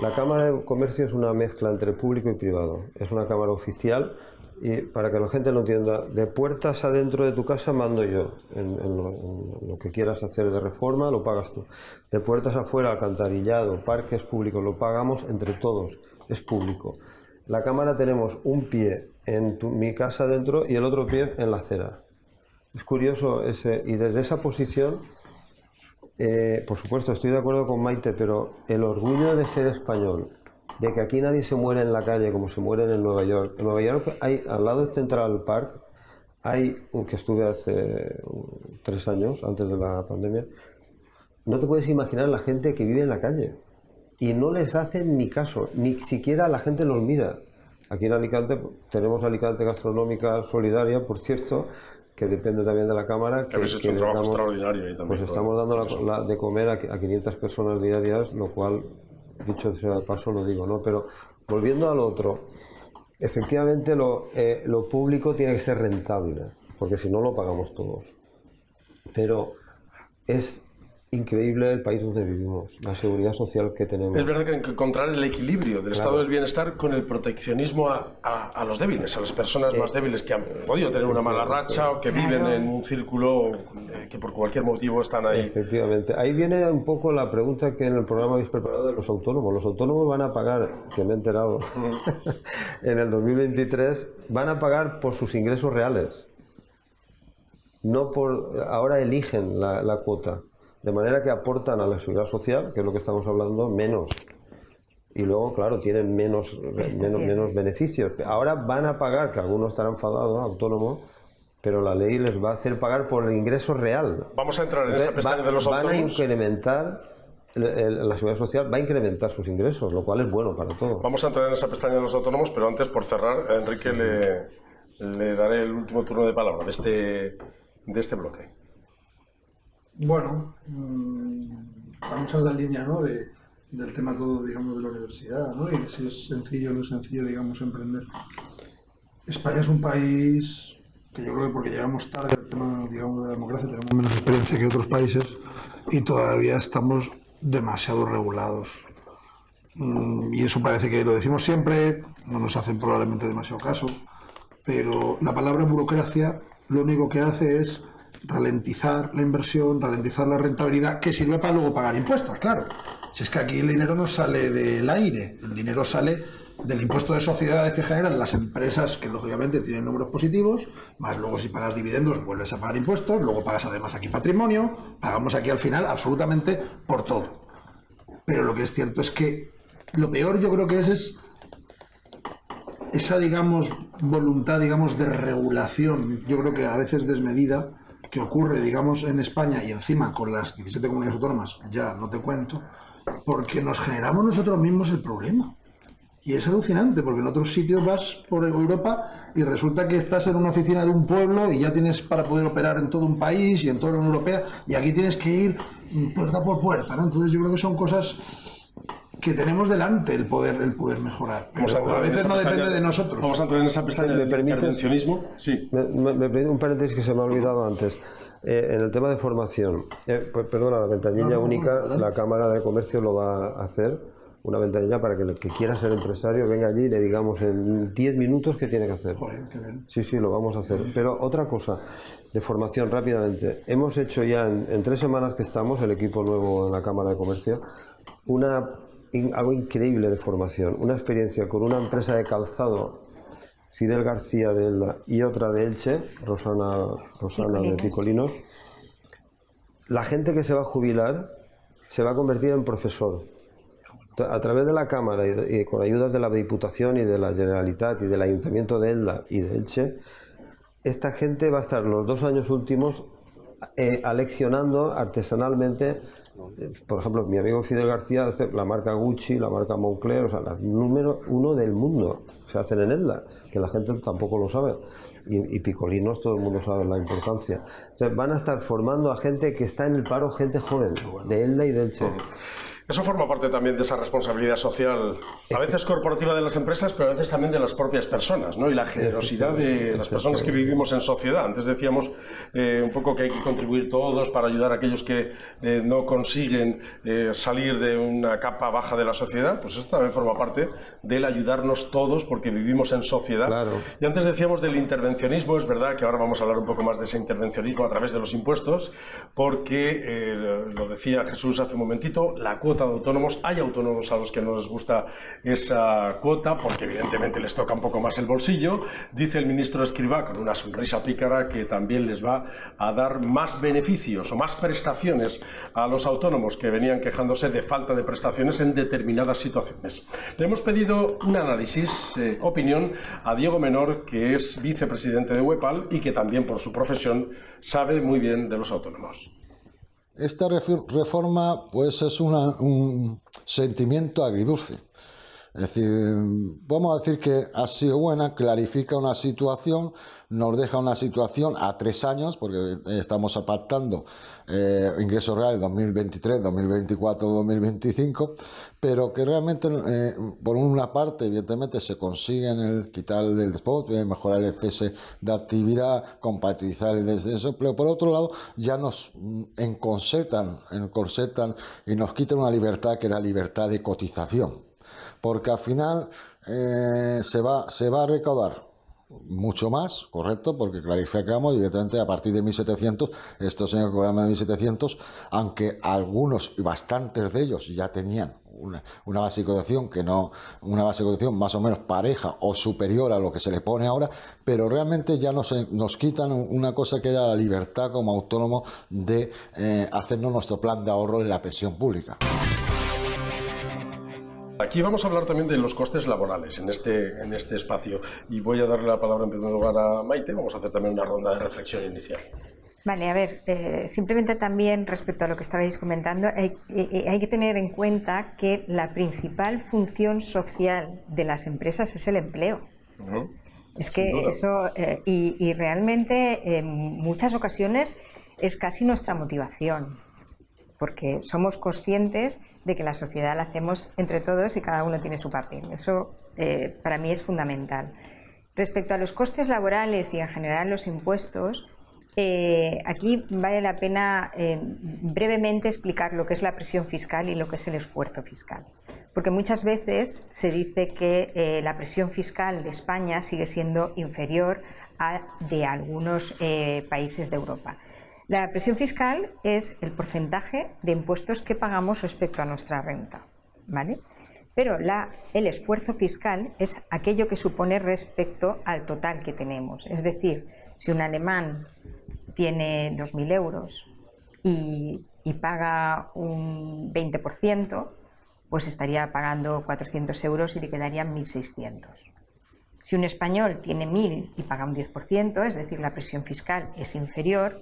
la Cámara de Comercio es una mezcla entre público y privado. Es una cámara oficial y para que la gente lo entienda, de puertas adentro de tu casa mando yo. En, en, lo, en lo que quieras hacer de reforma lo pagas tú. De puertas afuera, alcantarillado, parques públicos, lo pagamos entre todos. Es público. La Cámara tenemos un pie en tu, mi casa adentro y el otro pie en la acera. Es curioso ese, y desde esa posición... Eh, por supuesto, estoy de acuerdo con Maite, pero el orgullo de ser español, de que aquí nadie se muere en la calle como se mueren en Nueva York. En Nueva York hay, al lado de Central Park, hay, que estuve hace tres años, antes de la pandemia, no te puedes imaginar la gente que vive en la calle y no les hacen ni caso, ni siquiera la gente los mira. Aquí en Alicante tenemos Alicante Gastronómica Solidaria, por cierto, que depende también de la Cámara. Que habéis hecho un trabajo extraordinario ahí también. Pues estamos dando la, la de comer a, a quinientas personas diarias, lo cual, dicho sea de paso, lo digo, ¿no? Pero volviendo al otro, efectivamente lo, eh, lo público tiene que ser rentable, porque si no lo pagamos todos. Pero es increíble el país donde vivimos, la seguridad social que tenemos. Es verdad que hay que encontrar el equilibrio del claro. estado del bienestar con el proteccionismo a, a, a los débiles, a las personas eh, más débiles que han podido tener una mala racha o que viven claro. en un círculo que por cualquier motivo están ahí. Efectivamente. Ahí viene un poco la pregunta que en el programa habéis preparado de los autónomos. Los autónomos van a pagar, que me he enterado, mm. en el dos mil veintitrés, van a pagar por sus ingresos reales. No por... Ahora eligen la, la cuota. De manera que aportan a la seguridad social, que es lo que estamos hablando, menos. Y luego, claro, tienen menos, menos, menos beneficios. Ahora van a pagar, que algunos estarán enfadados, autónomos, pero la ley les va a hacer pagar por el ingreso real. Vamos a entrar en esa pestaña de los autónomos. Van a incrementar... La seguridad social va a incrementar sus ingresos, lo cual es bueno para todos. Vamos a entrar en esa pestaña de los autónomos, pero antes, por cerrar, a Enrique le, le daré el último turno de palabra de este, de este bloque. Bueno, vamos a la línea, ¿no? de, del tema todo, digamos, de la universidad, ¿no? Y si es sencillo o no es sencillo, digamos, emprender. España es un país que yo creo que porque llegamos tarde al tema, digamos, de la democracia, tenemos menos experiencia que otros países y todavía estamos demasiado regulados. Y eso parece que lo decimos siempre, no nos hacen probablemente demasiado caso, pero la palabra burocracia lo único que hace es ralentizar la inversión, ralentizar la rentabilidad, que sirve para luego pagar impuestos, claro. Si es que aquí el dinero no sale del aire, el dinero sale del impuesto de sociedades que generan las empresas, que lógicamente tienen números positivos, más luego si pagas dividendos vuelves a pagar impuestos, luego pagas además aquí patrimonio, pagamos aquí al final absolutamente por todo. Pero lo que es cierto es que lo peor yo creo que es, es esa, digamos, voluntad, digamos, de regulación, yo creo que a veces desmedida, que ocurre, digamos, en España y encima con las diecisiete comunidades autónomas, ya no te cuento, porque nos generamos nosotros mismos el problema. Y es alucinante, porque en otros sitios vas por Europa y resulta que estás en una oficina de un pueblo y ya tienes para poder operar en todo un país y en toda la Unión Europea, y aquí tienes que ir puerta por puerta, ¿no? Entonces yo creo que son cosas que tenemos delante el poder, el poder mejorar. Vamos a, a veces no depende de nosotros. Vamos a entrar en esa pestaña del intervencionismo. Sí. Me, me, me permite un paréntesis que se me ha olvidado antes. Eh, en el tema de formación, eh, pues, perdona, la ventanilla no, no, única, no, no, la Cámara de Comercio lo va a hacer, una ventanilla para que el que quiera ser empresario venga allí y le digamos en diez minutos qué tiene que hacer. Joder, qué bien. Sí, sí, lo vamos a hacer. Pero otra cosa, de formación rápidamente. Hemos hecho ya en, en tres semanas que estamos, el equipo nuevo en la Cámara de Comercio, una... algo increíble de formación, una experiencia con una empresa de calzado, Fidel García de la, y otra de Elche, Rosana, Rosana de Pikolinos. La gente que se va a jubilar se va a convertir en profesor. A través de la Cámara y, de, y con ayudas de la Diputación y de la Generalitat y del Ayuntamiento de Elda y de Elche, esta gente va a estar los dos años últimos eh, aleccionando artesanalmente. Por ejemplo, mi amigo Fidel García, la marca Gucci, la marca Moncler, o sea, la número uno del mundo, se hacen en Elda, que la gente tampoco lo sabe, y, y Pikolinos, todo el mundo sabe la importancia. Entonces, van a estar formando a gente que está en el paro, gente joven, de Elda y del Che. Eso forma parte también de esa responsabilidad social, a veces corporativa de las empresas, pero a veces también de las propias personas, ¿no? Y la generosidad de las personas que vivimos en sociedad. Antes decíamos eh, un poco que hay que contribuir todos para ayudar a aquellos que eh, no consiguen eh, salir de una capa baja de la sociedad. Pues esto también forma parte del ayudarnos todos porque vivimos en sociedad. Claro. Y antes decíamos del intervencionismo. Es verdad que ahora vamos a hablar un poco más de ese intervencionismo a través de los impuestos, porque, eh, lo decía Jesús hace un momentito, la cuota de autónomos, hay autónomos a los que no les gusta esa cuota porque evidentemente les toca un poco más el bolsillo. Dice el ministro Escrivá con una sonrisa pícara que también les va a dar más beneficios o más prestaciones a los autónomos que venían quejándose de falta de prestaciones en determinadas situaciones. Le hemos pedido un análisis, eh, opinión a Diego Menor, que es vicepresidente de UEPAL y que también por su profesión sabe muy bien de los autónomos. Esta reforma pues es una, un sentimiento agridulce. Es decir, vamos a decir que ha sido buena, clarifica una situación, nos deja una situación a tres años, porque estamos pactando eh, ingresos reales dos mil veintitrés, dos mil veinticuatro, dos mil veinticinco, pero que realmente, eh, por una parte, evidentemente, se consigue en el quitar el spot, mejorar el exceso de actividad, compatibilizar el descenso, pero por otro lado, ya nos encorsetan, encorsetan y nos quitan una libertad que era libertad de cotización. Porque al final eh, se, va, se va a recaudar mucho más, correcto, porque clarificamos, evidentemente, a partir de mil setecientos, estos señores que cobraban de mil setecientos, aunque algunos y bastantes de ellos ya tenían una, una base de cotización que no, una base de cotización más o menos pareja o superior a lo que se le pone ahora, pero realmente ya nos, nos quitan una cosa que era la libertad como autónomo de eh, hacernos nuestro plan de ahorro en la pensión pública. Aquí vamos a hablar también de los costes laborales en este, en este espacio, y voy a darle la palabra en primer lugar a Maite. Vamos a hacer también una ronda de reflexión inicial. Vale, a ver, eh, simplemente también respecto a lo que estabais comentando, hay, eh, hay que tener en cuenta que la principal función social de las empresas es el empleo. Uh-huh. Es que eso, eh, y, y realmente en muchas ocasiones es casi nuestra motivación, porque somos conscientes de que la sociedad la hacemos entre todos y cada uno tiene su papel. Eso eh, para mí es fundamental. Respecto a los costes laborales y en general los impuestos, eh, aquí vale la pena eh, brevemente explicar lo que es la presión fiscal y lo que es el esfuerzo fiscal. Porque muchas veces se dice que eh, la presión fiscal de España sigue siendo inferior a de algunos eh, países de Europa. La presión fiscal es el porcentaje de impuestos que pagamos respecto a nuestra renta, ¿vale? Pero la, el esfuerzo fiscal es aquello que supone respecto al total que tenemos. Es decir, si un alemán tiene dos mil euros y, y paga un veinte por ciento, pues estaría pagando cuatrocientos euros y le quedarían mil seiscientos. Si un español tiene mil y paga un diez por ciento, es decir, la presión fiscal es inferior,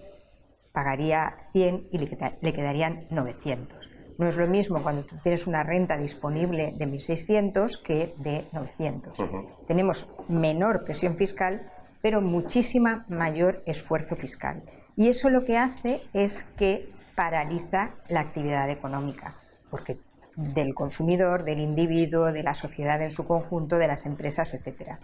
pagaría cien y le quedarían novecientos. No es lo mismo cuando tú tienes una renta disponible de mil seiscientos que de novecientos. Uh-huh. Tenemos menor presión fiscal, pero muchísima mayor esfuerzo fiscal. Y eso lo que hace es que paraliza la actividad económica, porque del consumidor, del individuo, de la sociedad en su conjunto, de las empresas, etcétera.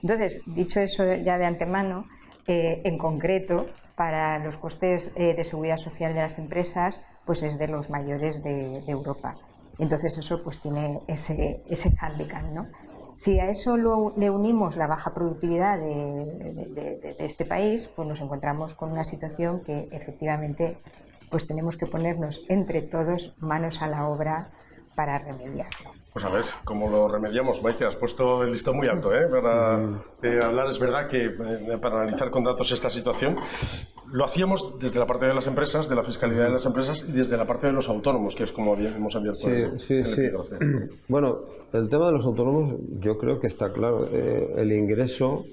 Entonces, dicho eso ya de antemano, eh, en concreto, para los costes eh, de seguridad social de las empresas, pues es de los mayores de, de Europa. Entonces eso pues tiene ese, ese hándicap, ¿no? Si a eso lo, le unimos la baja productividad de, de, de, de este país, pues nos encontramos con una situación que efectivamente pues tenemos que ponernos entre todos manos a la obra para remediarlo. Pues a ver, ¿cómo lo remediamos? Maite, has puesto el listón muy alto, ¿eh? Para eh, hablar, es verdad que eh, para analizar con datos esta situación, lo hacíamos desde la parte de las empresas, de la fiscalidad de las empresas y desde la parte de los autónomos, que es como hemos abierto. Sí, el, sí, el sí. Bueno, el tema de los autónomos yo creo que está claro. Eh, el ingreso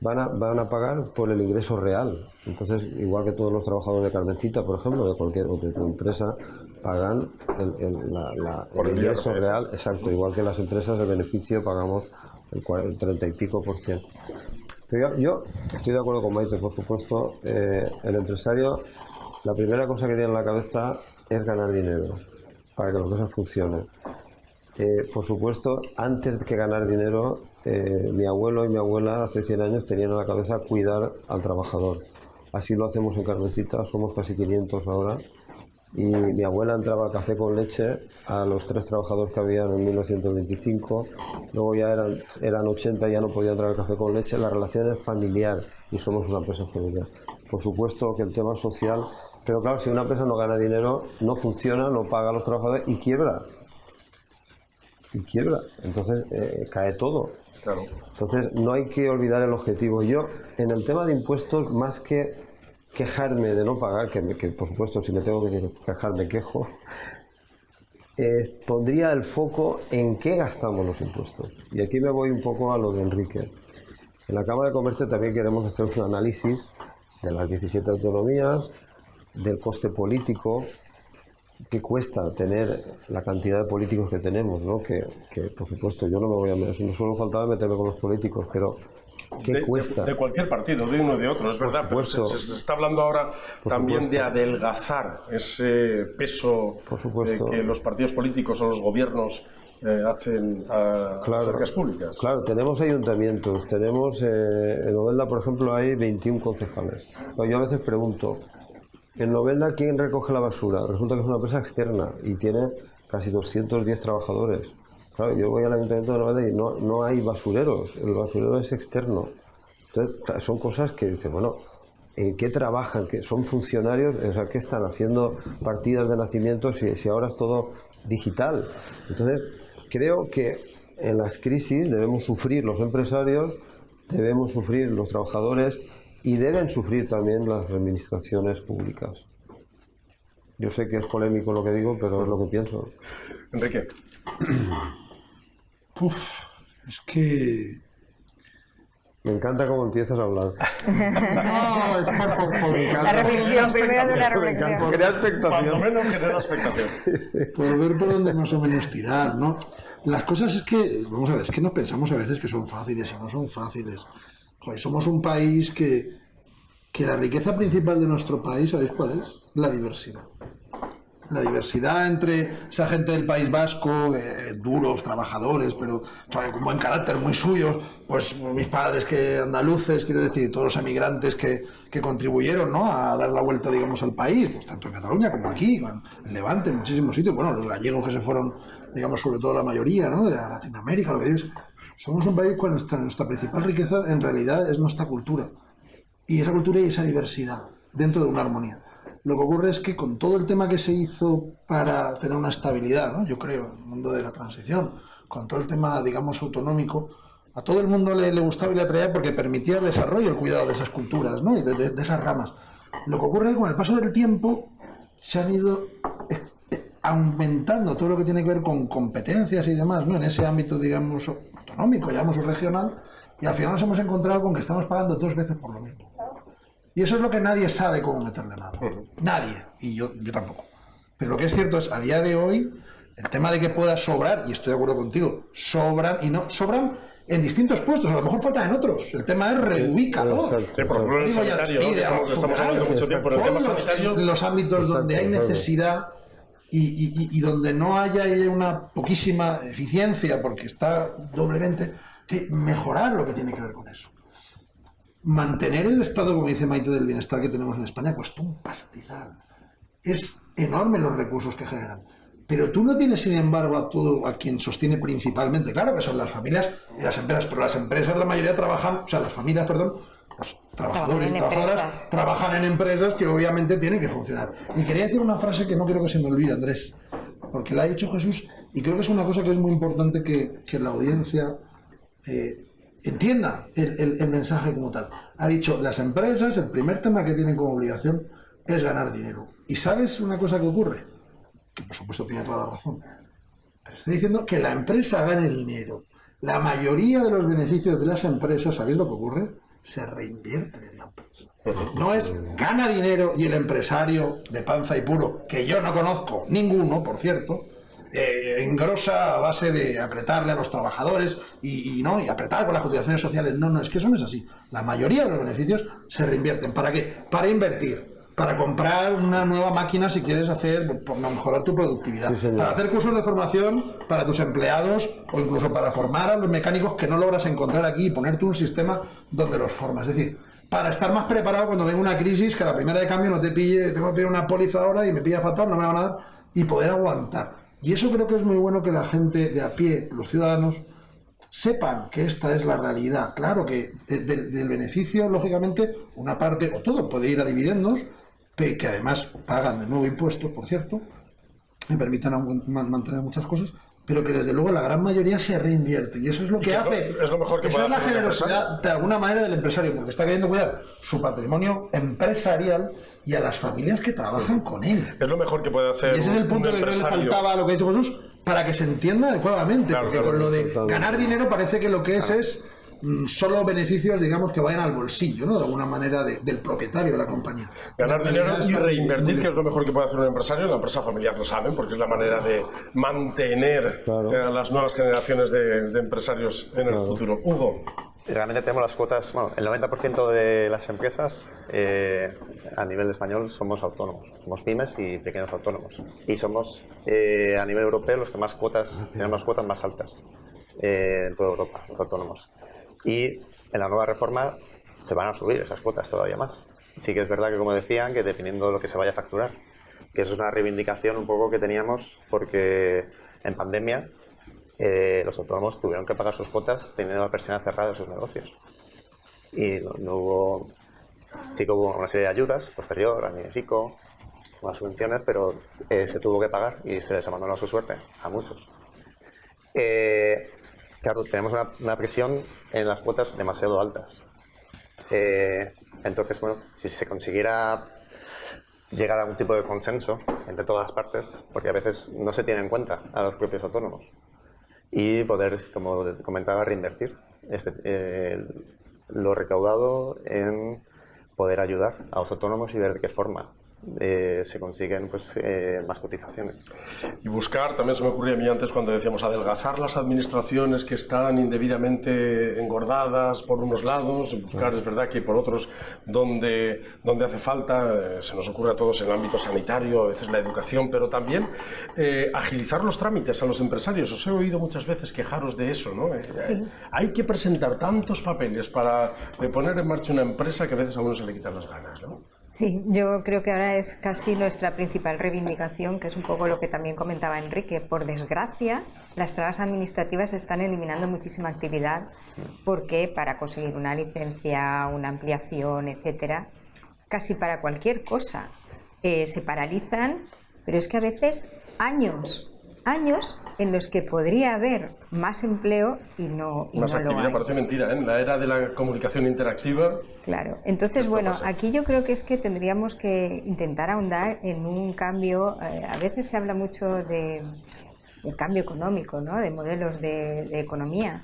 van a, van a pagar por el ingreso real. Entonces, igual que todos los trabajadores de Carmencita, por ejemplo, de cualquier otra empresa, pagan el, el, la, la, el ingreso real, exacto, igual que las empresas de beneficio pagamos el, el treinta y pico por ciento. Pero yo, yo estoy de acuerdo con Maite, por supuesto. Eh, el empresario, la primera cosa que tiene en la cabeza es ganar dinero, para que las cosas funcionen. Eh, por supuesto, antes que ganar dinero, eh, mi abuelo y mi abuela hace cien años tenían en la cabeza cuidar al trabajador. Así lo hacemos en Carmencita, somos casi quinientos ahora. Y mi abuela entraba al café con leche a los tres trabajadores que había en mil novecientos veinticinco, luego ya eran, eran ochenta, ya no podía entrar al café con leche. La relación es familiar y somos una empresa familiar. Por supuesto que el tema social, pero claro, si una empresa no gana dinero, no funciona, no paga a los trabajadores y quiebra. Y quiebra, entonces eh, cae todo. Claro. Entonces no hay que olvidar el objetivo. Yo, en el tema de impuestos, más que quejarme de no pagar, que, que por supuesto si me tengo que quejar me quejo, eh, pondría el foco en qué gastamos los impuestos. Y aquí me voy un poco a lo de Enrique. En la Cámara de Comercio también queremos hacer un análisis de las diecisiete autonomías, del coste político, qué cuesta tener la cantidad de políticos que tenemos, ¿no? Que, que por supuesto, yo no me voy a... No solo faltaba meterme con los políticos, pero... ¿Qué de, cuesta? De, de cualquier partido, de uno y de otro, es verdad, pero se, se, se está hablando ahora también de adelgazar ese peso eh, que los partidos políticos o los gobiernos eh, hacen a las arcas públicas. Claro, tenemos ayuntamientos, tenemos, eh, en Novelda, por ejemplo, hay veintiún concejales. Yo a veces pregunto, en Novelda, ¿quién recoge la basura? Resulta que es una empresa externa y tiene casi doscientos diez trabajadores. Claro, yo voy al ayuntamiento de Novelda y no, no hay basureros, el basurero es externo. Entonces, son cosas que dicen, bueno, ¿en qué trabajan? ¿Qué, ¿Son funcionarios? O sea, ¿qué están haciendo partidas de nacimiento si, si ahora es todo digital? Entonces, creo que en las crisis debemos sufrir los empresarios, debemos sufrir los trabajadores y deben sufrir también las administraciones públicas. Yo sé que es polémico lo que digo, pero es lo que pienso. Enrique. Uf, es que... Me encanta cómo empiezas a hablar. No, es por, por, por la reflexión, primero es una reflexión. Por crear expectación. Cuando menos genera expectación. Sí, sí. Por ver por dónde más o menos tirar, ¿no? Las cosas es que, vamos a ver, es que no pensamos a veces que son fáciles y no son fáciles. Joder, somos un país que... que la riqueza principal de nuestro país, ¿sabéis cuál es? La diversidad. La diversidad entre esa gente del País Vasco, eh, duros, trabajadores, pero ¿sabes? Con buen carácter, muy suyos, pues mis padres que andaluces, quiero decir, todos los emigrantes que, que contribuyeron, ¿no?, a dar la vuelta, digamos, al país, pues tanto en Cataluña como aquí, en Levante, en muchísimos sitios, bueno, los gallegos que se fueron, digamos, sobre todo la mayoría, ¿no?, de Latinoamérica, lo que dices. Somos un país con nuestra, nuestra principal riqueza, en realidad, es nuestra cultura. Y esa cultura y esa diversidad dentro de una armonía. Lo que ocurre es que con todo el tema que se hizo para tener una estabilidad, ¿no?, yo creo, en el mundo de la transición, con todo el tema, digamos, autonómico, a todo el mundo le, le gustaba y le atraía porque permitía el desarrollo, el cuidado de esas culturas, ¿no?, y de, de, de esas ramas. Lo que ocurre es que con el paso del tiempo se han ido aumentando todo lo que tiene que ver con competencias y demás, ¿no?, en ese ámbito, digamos, autonómico, llamamos regional, y al final nos hemos encontrado con que estamos pagando dos veces por lo mismo. Y eso es lo que nadie sabe cómo meterle mano. Nadie. Y yo, yo tampoco. Pero lo que es cierto es, a día de hoy, el tema de que pueda sobrar, y estoy de acuerdo contigo, sobran y no sobran en distintos puestos, a lo mejor faltan en otros. El tema es reubícalos. Sí, por ejemplo, el sanitario, ¿no?, estamos, estamos hablando mucho tiempo en el tema sanitario. Los ámbitos, exacto, donde hay necesidad y, y, y, y donde no haya una poquísima eficiencia, porque está doblemente... Sí, mejorar lo que tiene que ver con eso. Mantener el estado, como dice Maite, del bienestar que tenemos en España, cuesta un pastizal. Es enorme los recursos que generan. Pero tú no tienes, sin embargo, a todo a quien sostiene principalmente. Claro que son las familias y las empresas, pero las empresas, la mayoría trabajan, o sea, las familias, perdón, los trabajadores y trabajadoras trabajan en empresas que obviamente tienen que funcionar. Y quería decir una frase que no quiero que se me olvide, Andrés, porque la ha dicho Jesús, y creo que es una cosa que es muy importante que, que la audiencia... Eh, entienda el, el, el mensaje como tal. Ha dicho, las empresas, el primer tema que tienen como obligación es ganar dinero. ¿Y sabes una cosa que ocurre? Que por supuesto tiene toda la razón. Pero está diciendo que la empresa gane dinero. La mayoría de los beneficios de las empresas, ¿sabéis lo que ocurre? Se reinvierten en la empresa. No es gana dinero y el empresario de panza y puro, que yo no conozco ninguno, por cierto, Eh, engrosa a base de apretarle a los trabajadores y, y no y apretar con las cotizaciones sociales. No, no, es que eso no es así. La mayoría de los beneficios se reinvierten. ¿Para qué? Para invertir, para comprar una nueva máquina si quieres hacer, para mejorar tu productividad, sí, para hacer cursos de formación para tus empleados o incluso para formar a los mecánicos que no logras encontrar aquí y ponerte un sistema donde los formas. Es decir, para estar más preparado cuando venga una crisis, que a la primera de cambio no te pille, tengo que pedir una póliza ahora y me pilla fatal, no me hago nada, y poder aguantar. Y eso creo que es muy bueno que la gente de a pie, los ciudadanos, sepan que esta es la realidad. Claro que del, del beneficio, lógicamente, una parte o todo puede ir a dividendos, que además pagan de nuevo impuestos, por cierto, y permiten mantener muchas cosas, pero que desde luego la gran mayoría se reinvierte. Y eso es lo que hace. Es lo mejor que puede hacer. Esa es la generosidad, de alguna manera, del empresario, porque está queriendo cuidar su patrimonio empresarial y a las familias que trabajan con él. Es lo mejor que puede hacer. Y ese es el punto que creo que faltaba a lo que ha dicho Jesús, para que se entienda adecuadamente. Claro, porque claro, con lo de claro, ganar claro. dinero parece que lo que es claro. es solo beneficios, digamos, que vayan al bolsillo, ¿no?, de alguna manera de, del propietario de la compañía. Ganar la dinero y reinvertir, que es lo mejor que puede hacer un empresario. La empresa familiar lo saben, porque es la manera de mantener, claro, eh, las nuevas generaciones de, de empresarios en, claro, el futuro. Hugo. Realmente tenemos las cuotas, bueno, el noventa por ciento de las empresas eh, a nivel español somos autónomos, somos pymes y pequeños autónomos. Y somos, eh, a nivel europeo, los que más cuotas, tenemos las cuotas más altas eh, en toda Europa, los autónomos. Y en la nueva reforma se van a subir esas cuotas todavía más. Sí que es verdad que, como decían, que dependiendo de lo que se vaya a facturar, que eso es una reivindicación un poco que teníamos, porque en pandemia... Eh, los autónomos tuvieron que pagar sus cuotas teniendo la persiana cerrada de sus negocios. Y no, no hubo... Sí que hubo una serie de ayudas posterior, al INECA, unas subvenciones, pero eh, se tuvo que pagar y se les abandonó a su suerte, a muchos. Eh, claro, tenemos una, una presión en las cuotas demasiado altas. Eh, entonces, bueno, si se consiguiera llegar a un tipo de consenso entre todas las partes, porque a veces no se tiene en cuenta a los propios autónomos, y poder, como comentaba, reinvertir este, eh, lo recaudado en poder ayudar a los autónomos y ver de qué forma eh, se consiguen, pues, eh, más cotizaciones. Y buscar, también se me ocurría a mí antes cuando decíamos adelgazar las administraciones que están indebidamente engordadas por unos lados, buscar, sí, es verdad que por otros donde, donde hace falta, eh, se nos ocurre a todos en el ámbito sanitario, a veces la educación, pero también eh, agilizar los trámites a los empresarios. Os he oído muchas veces quejaros de eso, ¿no? Eh, sí. Hay que presentar tantos papeles para poner en marcha una empresa que a veces a uno se le quitan las ganas, ¿no? Sí, yo creo que ahora es casi nuestra principal reivindicación, que es un poco lo que también comentaba Enrique. Por desgracia, las trabas administrativas están eliminando muchísima actividad, porque para conseguir una licencia, una ampliación, etcétera, casi para cualquier cosa eh, se paralizan, pero es que a veces años, años en los que podría haber más empleo y no, y más no actividad, lo hay. Parece mentira, ¿eh? En la era de la comunicación interactiva. Claro, entonces, bueno, pasa. Aquí yo creo que es que tendríamos que intentar ahondar en un cambio. Eh, a veces se habla mucho de, de cambio económico, ¿no?, de modelos de, de economía.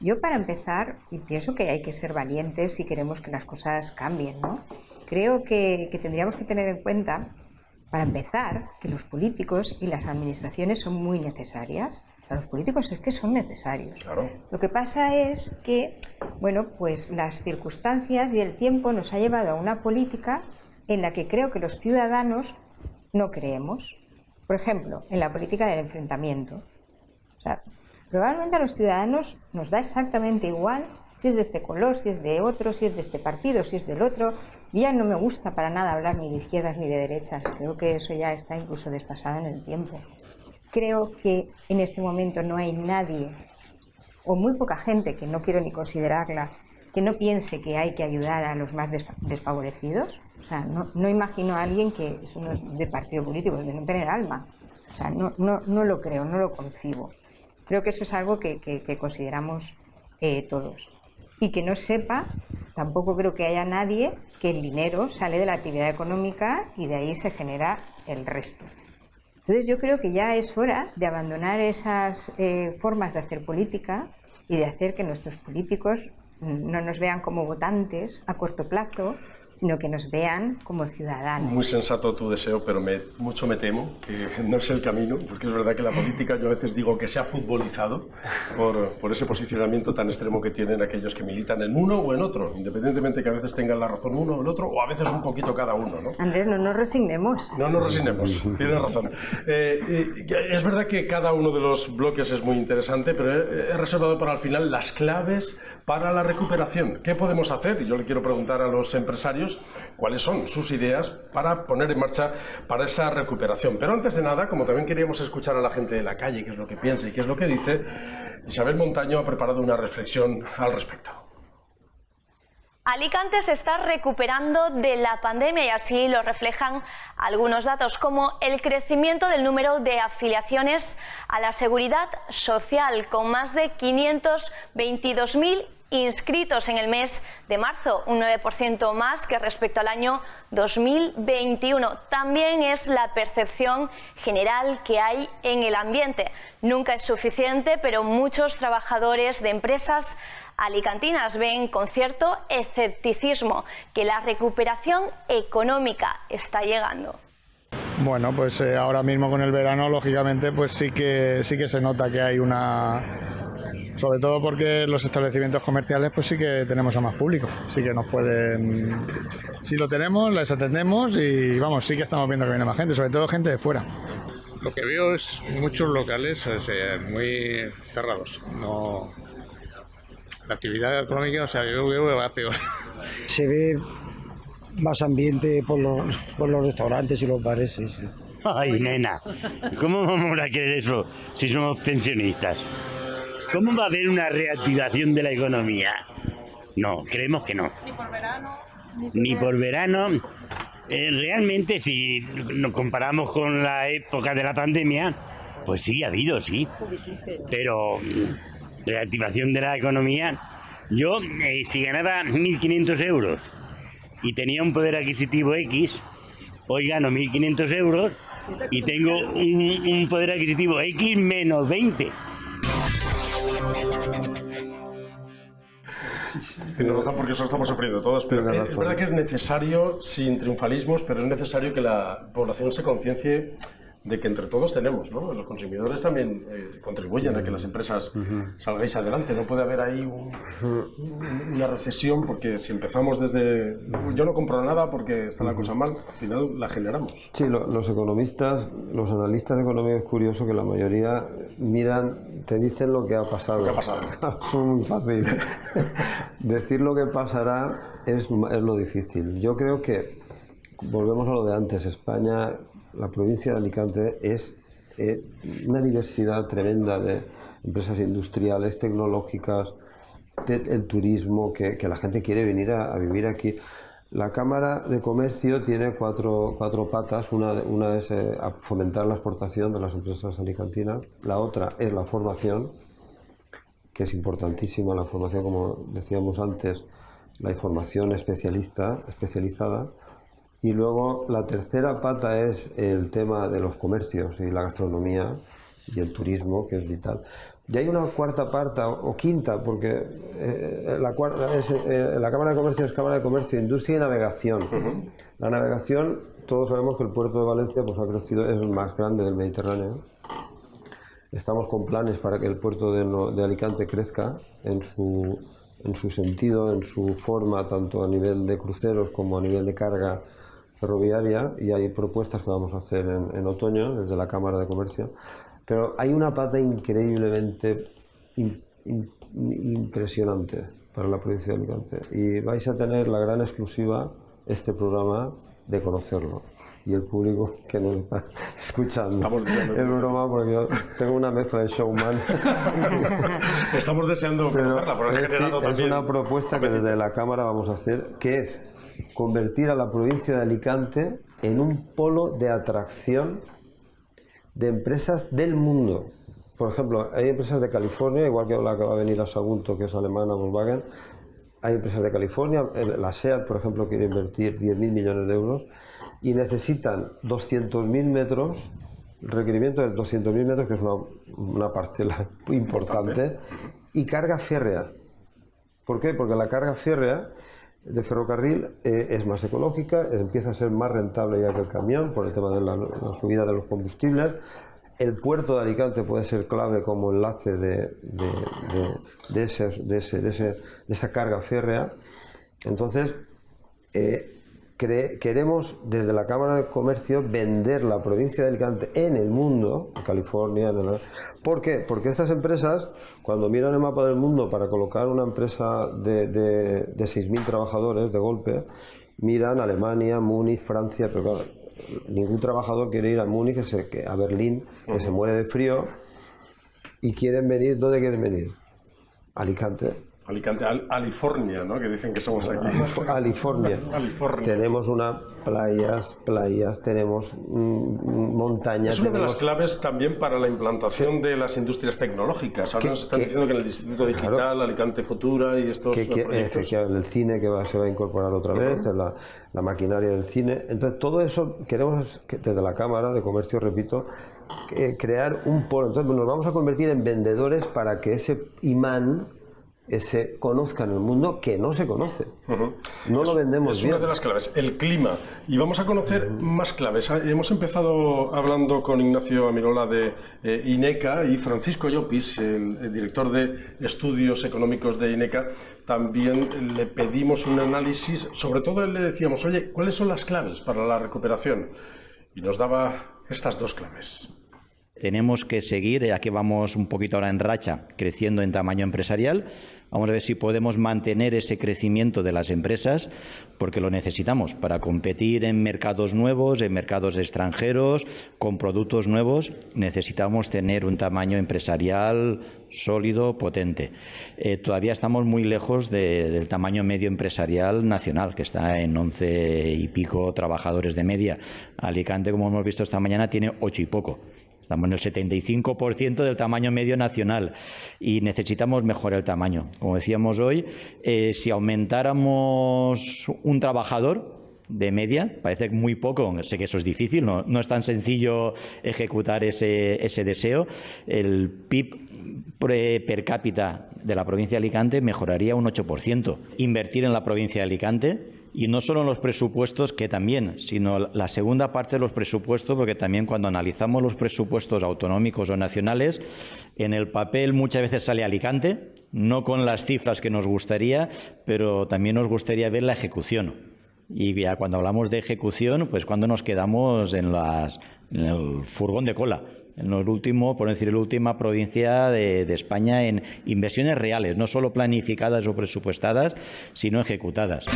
Yo, para empezar, y pienso que hay que ser valientes si queremos que las cosas cambien, ¿no? Creo que, que tendríamos que tener en cuenta, para empezar, que los políticos y las administraciones son muy necesarias. O sea, los políticos es que son necesarios. Claro. Lo que pasa es que, bueno, pues las circunstancias y el tiempo nos ha llevado a una política en la que creo que los ciudadanos no creemos. Por ejemplo, en la política del enfrentamiento. O sea, probablemente a los ciudadanos nos da exactamente igual si es de este color, si es de otro, si es de este partido, si es del otro. Ya no me gusta para nada hablar ni de izquierdas ni de derechas. Creo que eso ya está incluso desfasado en el tiempo. Creo que en este momento no hay nadie, o muy poca gente, que no quiero ni considerarla, que no piense que hay que ayudar a los más desfavorecidos. O sea, no, no imagino a alguien que es uno de partido político, de no tener alma. O sea, no, no, no lo creo, no lo concibo. Creo que eso es algo que, que, que consideramos eh, todos. Y que no sepa, tampoco creo que haya nadie, que el dinero sale de la actividad económica y de ahí se genera el resto. Entonces yo creo que ya es hora de abandonar esas eh, formas de hacer política y de hacer que nuestros políticos no nos vean como votantes a corto plazo, sino que nos vean como ciudadanos. Muy sensato tu deseo, pero me, mucho me temo que no es el camino, porque es verdad que la política, yo a veces digo que se ha futbolizado por, por ese posicionamiento tan extremo que tienen aquellos que militan en uno o en otro, independientemente que a veces tengan la razón uno o el otro, o a veces un poquito cada uno, ¿no? Andrés, no nos resignemos. No nos resignemos, tienes razón. Eh, eh, es verdad que cada uno de los bloques es muy interesante, pero he, he reservado para el final las claves para la recuperación. ¿Qué podemos hacer? Y yo le quiero preguntar a los empresarios cuáles son sus ideas para poner en marcha para esa recuperación. Pero antes de nada, como también queríamos escuchar a la gente de la calle qué es lo que piensa y qué es lo que dice, Isabel Montaño ha preparado una reflexión al respecto. Alicante se está recuperando de la pandemia y así lo reflejan algunos datos, como el crecimiento del número de afiliaciones a la Seguridad Social, con más de quinientos veintidós mil inscritos en el mes de marzo, un nueve por ciento más que respecto al año dos mil veintiuno. También es la percepción general que hay en el ambiente. Nunca es suficiente, pero muchos trabajadores de empresas alicantinas ven con cierto escepticismo que la recuperación económica está llegando. Bueno, pues eh, ahora mismo con el verano, lógicamente, pues sí que sí que se nota que hay una... Sobre todo porque los establecimientos comerciales pues sí que tenemos a más público, sí que nos pueden... Si lo tenemos, les atendemos y vamos, sí que estamos viendo que viene más gente, sobre todo gente de fuera. Lo que veo es muchos locales, o sea, muy cerrados, no... La actividad económica, o sea, yo veo que va peor. Se ve más ambiente por los, por los restaurantes y los bares, sí, sí. Ay, nena, ¿cómo vamos a querer eso si somos pensionistas? ¿Cómo va a haber una reactivación de la economía? No, creemos que no. Ni por verano. Ni por, ni por verano. Eh, realmente, si nos comparamos con la época de la pandemia, pues sí, ha habido, sí. Pero reactivación de la economía... Yo, eh, si ganaba mil quinientos euros y tenía un poder adquisitivo X, hoy gano mil quinientos euros y tengo un, un poder adquisitivo X menos veinte. Tiene razón, porque eso estamos sufriendo todos. Pero es, es verdad que es necesario, sin triunfalismos, pero es necesario que la población se conciencie de que entre todos tenemos, ¿no? Los consumidores también eh, contribuyen a que las empresas uh-huh. salgáis adelante. No puede haber ahí un, una recesión, porque si empezamos desde yo no compro nada porque está la cosa mal, al final la generamos. Sí, lo, los economistas, los analistas económicos, es curioso que la mayoría miran, te dicen lo que ha pasado. Lo que ha pasado. Es muy fácil. Decir lo que pasará es, es lo difícil. Yo creo que, volvemos a lo de antes, España... La provincia de Alicante es eh, una diversidad tremenda de empresas industriales, tecnológicas, de, el turismo, que, que la gente quiere venir a, a vivir aquí. La Cámara de Comercio tiene cuatro, cuatro patas. Una, una es eh, fomentar la exportación de las empresas alicantinas. La otra es la formación, que es importantísima. La formación, como decíamos antes, la información especialista, especializada. Y luego la tercera pata es el tema de los comercios y la gastronomía y el turismo, que es vital. Y hay una cuarta pata o quinta, porque eh, la, cuarta es, eh, la Cámara de Comercio es Cámara de Comercio, Industria y Navegación. Uh-huh. La navegación, todos sabemos que el puerto de Valencia pues, ha crecido, es el más grande del Mediterráneo. Estamos con planes para que el puerto de, de Alicante crezca en su, en su sentido, en su forma, tanto a nivel de cruceros como a nivel de carga ferroviaria, y hay propuestas que vamos a hacer en, en otoño desde la Cámara de Comercio, pero hay una pata increíblemente in, in, impresionante para la provincia de Alicante, y vais a tener la gran exclusiva este programa de conocerlo, y el público que nos está escuchando. Es broma porque yo tengo una mezcla de showman. Estamos deseando pero conocerla, pero es, generado sí, también es una propuesta que desde la Cámara vamos a hacer, que es convertir a la provincia de Alicante en un polo de atracción de empresas del mundo. Por ejemplo, hay empresas de California, igual que la que va a venir a Sagunto, que es alemana, Volkswagen, hay empresas de California, la SEAT, por ejemplo, quiere invertir diez mil millones de euros y necesitan doscientos mil metros, el requerimiento de doscientos mil metros, que es una, una parcela importante, importante, y carga férrea. ¿Por qué? Porque la carga férrea de ferrocarril eh, es más ecológica, empieza a ser más rentable ya que el camión por el tema de la, la subida de los combustibles. El puerto de Alicante puede ser clave como enlace de, de, de, de, ese, de, ese, de, ese, de esa carga férrea. Entonces, eh, cre, queremos desde la Cámara de Comercio vender la provincia de Alicante en el mundo, en California. En el, ¿por qué? Porque estas empresas, cuando miran el mapa del mundo para colocar una empresa de, de, de seis mil trabajadores de golpe, miran Alemania, Múnich, Francia, pero claro, ningún trabajador quiere ir a Múnich, a Berlín, que se muere de frío, y quieren venir, ¿dónde quieren venir? Alicante. Alicante, Al California, ¿no? Que dicen que somos aquí. California. California. Tenemos unas playas, playas, tenemos montañas. Es una tenemos... de las claves también para la implantación de las industrias tecnológicas. Ahora nos están que, diciendo que en el Distrito Digital, claro, Alicante Futura y estos que, que, proyectos. Efectivamente, el cine que va, se va a incorporar otra vez, uh-huh. la, la maquinaria del cine. Entonces, todo eso queremos que desde la Cámara de Comercio, repito, eh, crear un polo. Entonces, nos vamos a convertir en vendedores para que ese imán se conozcan en el mundo, que no se conoce. Uh-huh. No es, lo vendemos es bien. Es una de las claves, el clima. Y vamos a conocer uh-huh. más claves. Hemos empezado hablando con Ignacio Amirola de eh, INECA, y Francisco Llopis, el, el director de Estudios Económicos de INECA, también le pedimos un análisis. Sobre todo le decíamos, oye, ¿cuáles son las claves para la recuperación? Y nos daba estas dos claves. Tenemos que seguir, ya que vamos un poquito ahora en racha, creciendo en tamaño empresarial. Vamos a ver si podemos mantener ese crecimiento de las empresas, porque lo necesitamos para competir en mercados nuevos, en mercados extranjeros, con productos nuevos. Necesitamos tener un tamaño empresarial sólido, potente. Eh, todavía estamos muy lejos de, del tamaño medio empresarial nacional, que está en once y pico trabajadores de media. Alicante, como hemos visto esta mañana, tiene ocho y poco. Estamos en el setenta y cinco por ciento del tamaño medio nacional y necesitamos mejorar el tamaño. Como decíamos hoy, eh, si aumentáramos un trabajador de media, parece muy poco, sé que eso es difícil, no, no es tan sencillo ejecutar ese, ese deseo. El P I B per cápita de la provincia de Alicante mejoraría un ocho por ciento. Invertir en la provincia de Alicante. Y no solo en los presupuestos, que también, sino la segunda parte de los presupuestos, porque también cuando analizamos los presupuestos autonómicos o nacionales, en el papel muchas veces sale Alicante, no con las cifras que nos gustaría, pero también nos gustaría ver la ejecución. Y ya cuando hablamos de ejecución, pues cuando nos quedamos en, las, en el furgón de cola. En el último, por decir, la última provincia de, de España en inversiones reales, no solo planificadas o presupuestadas, sino ejecutadas.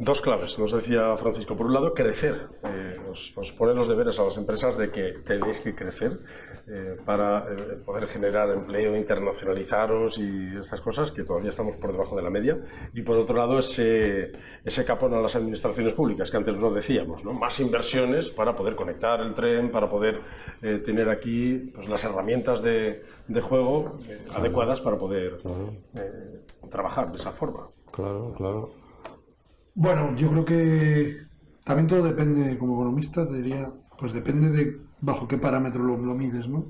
Dos claves, nos decía Francisco. Por un lado, crecer. Eh, nos, nos pone los deberes a las empresas de que tenéis que crecer eh, para eh, poder generar empleo, internacionalizaros y estas cosas que todavía estamos por debajo de la media. Y por otro lado, ese, ese capón a las administraciones públicas, que antes nos decíamos, ¿no? Más inversiones para poder conectar el tren, para poder eh, tener aquí pues, las herramientas de, de juego eh, claro. adecuadas para poder claro. eh, trabajar de esa forma. Claro, claro. Bueno, yo creo que también todo depende, como economista, te diría, pues depende de bajo qué parámetro lo, lo mides, ¿no?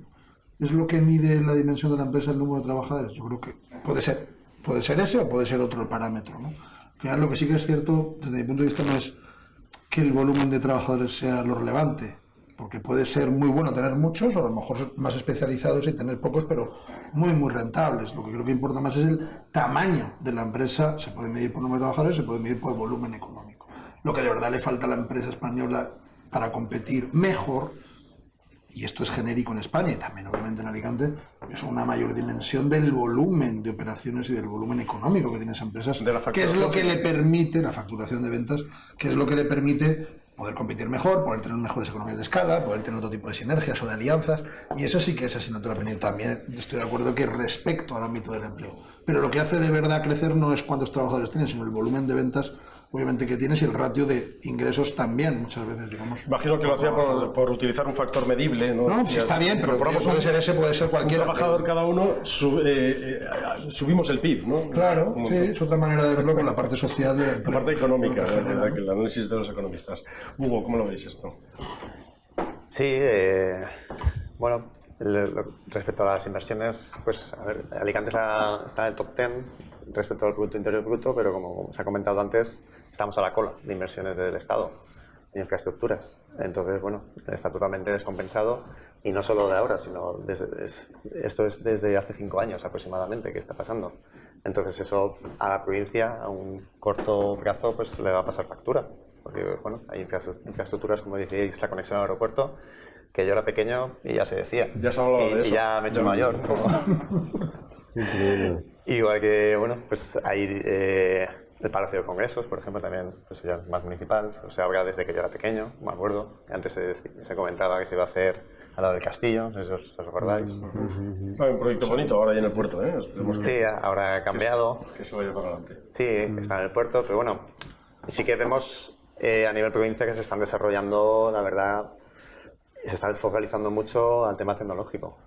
¿Es lo que mide la dimensión de la empresa el número de trabajadores? Yo creo que puede ser, puede ser ese o puede ser otro parámetro, ¿no? Al final lo que sí que es cierto, desde mi punto de vista, no es que el volumen de trabajadores sea lo relevante, porque puede ser muy bueno tener muchos, o a lo mejor más especializados y tener pocos, pero muy, muy rentables. Lo que creo que importa más es el tamaño de la empresa. Se puede medir por número de trabajadores, se puede medir por volumen económico. Lo que de verdad le falta a la empresa española para competir mejor, y esto es genérico en España y también obviamente en Alicante, es una mayor dimensión del volumen de operaciones y del volumen económico que tienen esas empresas, de la que es lo que le permite, la facturación de ventas, que es lo que le permite poder competir mejor, poder tener mejores economías de escala, poder tener otro tipo de sinergias o de alianzas, y eso sí que es asignatura pendiente. También estoy de acuerdo que respecto al ámbito del empleo. Pero lo que hace de verdad crecer no es cuántos trabajadores tienes, sino el volumen de ventas, obviamente, que tienes, y el ratio de ingresos también, muchas veces, digamos. Imagino que lo hacía por, por utilizar un factor medible, ¿no? No, sí, está bien, pero, pero puede un, ser ese, puede ser cualquiera. Un trabajador cada uno, sub, eh, eh, subimos el P I B, ¿no? Claro, Como sí, tú. es otra manera de verlo con la parte social. De, la parte económica, la verdad, ¿no? Que el análisis de los economistas. Hugo, ¿cómo lo veis esto? Sí, eh, bueno, respecto a las inversiones, pues, a ver, Alicante está, está en el top diez respecto al Producto Interior Bruto, pero como, como se ha comentado antes, estamos a la cola de inversiones del Estado en infraestructuras. Entonces, bueno, está totalmente descompensado, y no solo de ahora, sino desde, es, esto es desde hace cinco años aproximadamente que está pasando. Entonces, eso a la provincia, a un corto plazo, pues le va a pasar factura, porque, bueno, hay infraestructuras, como decíais, la conexión al aeropuerto, que yo era pequeño y ya se decía. Ya se ha hablado y, de eso. Y ya me he hecho mayor. Igual que, bueno, pues hay eh, el Palacio de Congresos, por ejemplo, también, pues ya más municipal, o sea, ahora desde que yo era pequeño, me acuerdo, antes se, se comentaba que se iba a hacer al lado del castillo, no sé si os, os acordáis. Ah, un proyecto bonito ahora ahí en el puerto, ¿eh? Que sí, ahora ha cambiado. Que eso vaya para adelante. Sí, está en el puerto, pero bueno, sí que vemos eh, a nivel provincia que se están desarrollando, la verdad, se está focalizando mucho al tema tecnológico.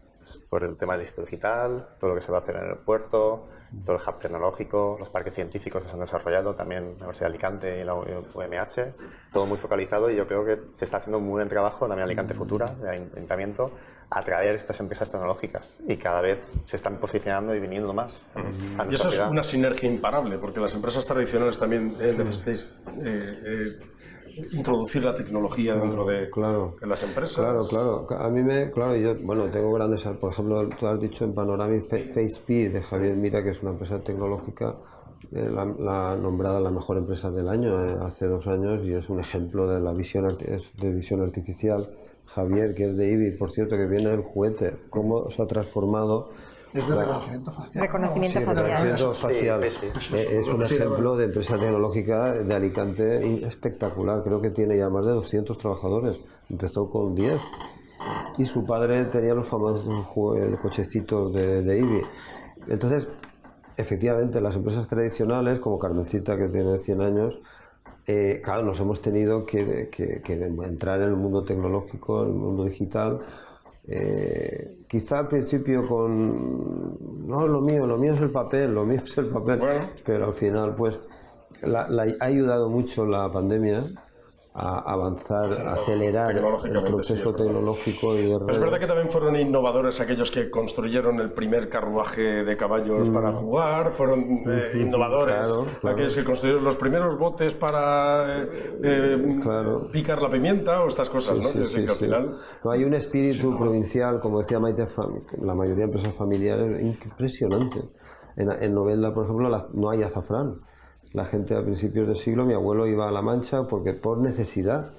Por el tema del Distrito Digital, todo lo que se va a hacer en el puerto, todo el hub tecnológico, los parques científicos que se han desarrollado, también la Universidad de Alicante y la U M H, todo muy focalizado, y yo creo que se está haciendo un muy buen trabajo, también Alicante Futura, el Ayuntamiento, atraer estas empresas tecnológicas, y cada vez se están posicionando y viniendo más. Uh-huh. Y eso es una sinergia imparable, porque las empresas tradicionales también eh, necesitáis eh, eh, introducir la tecnología dentro de, claro, de las empresas. Claro, claro. A mí me, claro, yo, bueno, tengo grandes, por ejemplo, tú has dicho en Panorama FacePi de Javier Mira, que es una empresa tecnológica, eh, la, la nombrada la mejor empresa del año eh, hace dos años, y es un ejemplo de la visión, de visión artificial. Javier, que es de I B I, por cierto, que viene el juguete, cómo se ha transformado. Es de reconocimiento facial. Reconocimiento sí, facial. Reconocimiento facial. Sí, sí, sí. Es un ejemplo de empresa tecnológica de Alicante espectacular, creo que tiene ya más de doscientos trabajadores, empezó con diez. Y su padre tenía los famosos cochecitos de, de I B I. Entonces, efectivamente, las empresas tradicionales, como Carmencita, que tiene cien años, Eh, claro, nos hemos tenido que, que, que entrar en el mundo tecnológico, en el mundo digital. Eh, quizá al principio con... No, lo mío, lo mío es el papel, lo mío es el papel. Bueno. Pero al final, pues, la, la, ha ayudado mucho la pandemia a avanzar, a acelerar el proceso tecnológico. Y de Pero es verdad que también fueron innovadores aquellos que construyeron el primer carruaje de caballos mm. para jugar, fueron eh, innovadores claro, claro. aquellos que construyeron los primeros botes para eh, claro. picar la pimienta o estas cosas. Sí, ¿no? Sí, que sí, que al final... no, hay un espíritu sí, provincial, como decía Maite, la mayoría de empresas familiares, impresionante. En, en Novelda, por ejemplo, la, no hay azafrán. La gente a principios del siglo, mi abuelo iba a La Mancha porque por necesidad.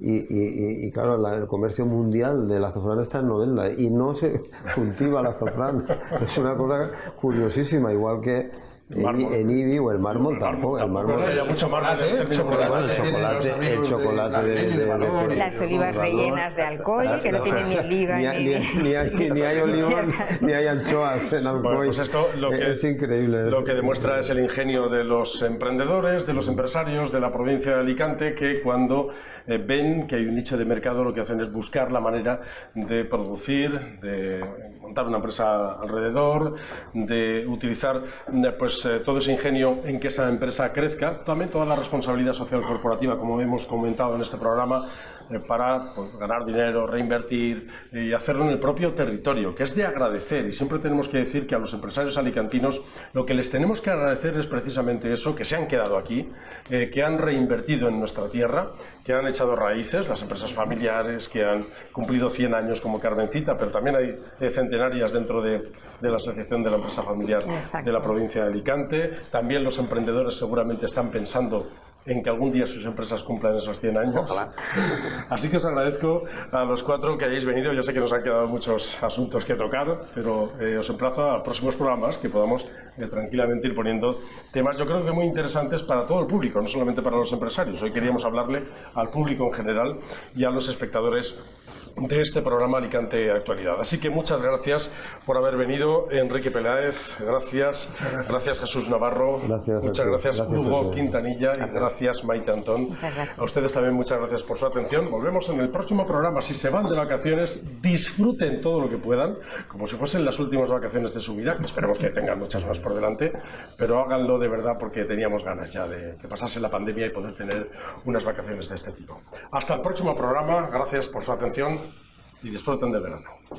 Y, y, y claro, la, el comercio mundial del azafrán está en Novelda y no se cultiva el azafrán. Es una cosa curiosísima, igual que en, en I B I o el mármol, el tampoco. El mármol, el chocolate, el chocolate de, de, de, de valor. Las olivas rellenas de Alcoy, que no tienen ni oliva. Ni, ni, ni, ni, ni hay olivas, ni hay anchoas en Alcoy. Bueno, pues esto, lo que, es increíble. Lo que demuestra es el ingenio de los emprendedores, de los empresarios de la provincia de Alicante, que cuando eh, ven que hay un nicho de mercado, lo que hacen es buscar la manera de producir, de montar una empresa alrededor, de utilizar pues todo ese ingenio en que esa empresa crezca. También toda la responsabilidad social corporativa, como hemos comentado en este programa, para pues, ganar dinero, reinvertir y hacerlo en el propio territorio, que es de agradecer. Y siempre tenemos que decir que a los empresarios alicantinos lo que les tenemos que agradecer es precisamente eso, que se han quedado aquí, eh, que han reinvertido en nuestra tierra, que han echado raíces, las empresas familiares, que han cumplido cien años como Carmencita, pero también hay eh, centenarias dentro de, de la Asociación de la Empresa Familiar Exacto. de la provincia de Alicante. También los emprendedores seguramente están pensando en que algún día sus empresas cumplan esos cien años. Ojalá. Así que os agradezco a los cuatro que hayáis venido. Yo sé que nos han quedado muchos asuntos que tocar, pero eh, os emplazo a próximos programas que podamos eh, tranquilamente ir poniendo temas, yo creo que muy interesantes para todo el público, no solamente para los empresarios. Hoy queríamos hablarle al público en general y a los espectadores de este programa Alicante Actualidad. Así que muchas gracias por haber venido, Enrique Peláez, gracias, gracias Jesús Navarro, gracias, muchas gracias, gracias Hugo Quintanilla y gracias Maite Antón. A ustedes también muchas gracias por su atención. Volvemos en el próximo programa. Si se van de vacaciones, disfruten todo lo que puedan, como si fuesen las últimas vacaciones de su vida, que esperemos que tengan muchas más por delante, pero háganlo de verdad porque teníamos ganas ya de que pasase la pandemia y poder tener unas vacaciones de este tipo. Hasta el próximo programa, gracias por su atención. Y disfruten del verano.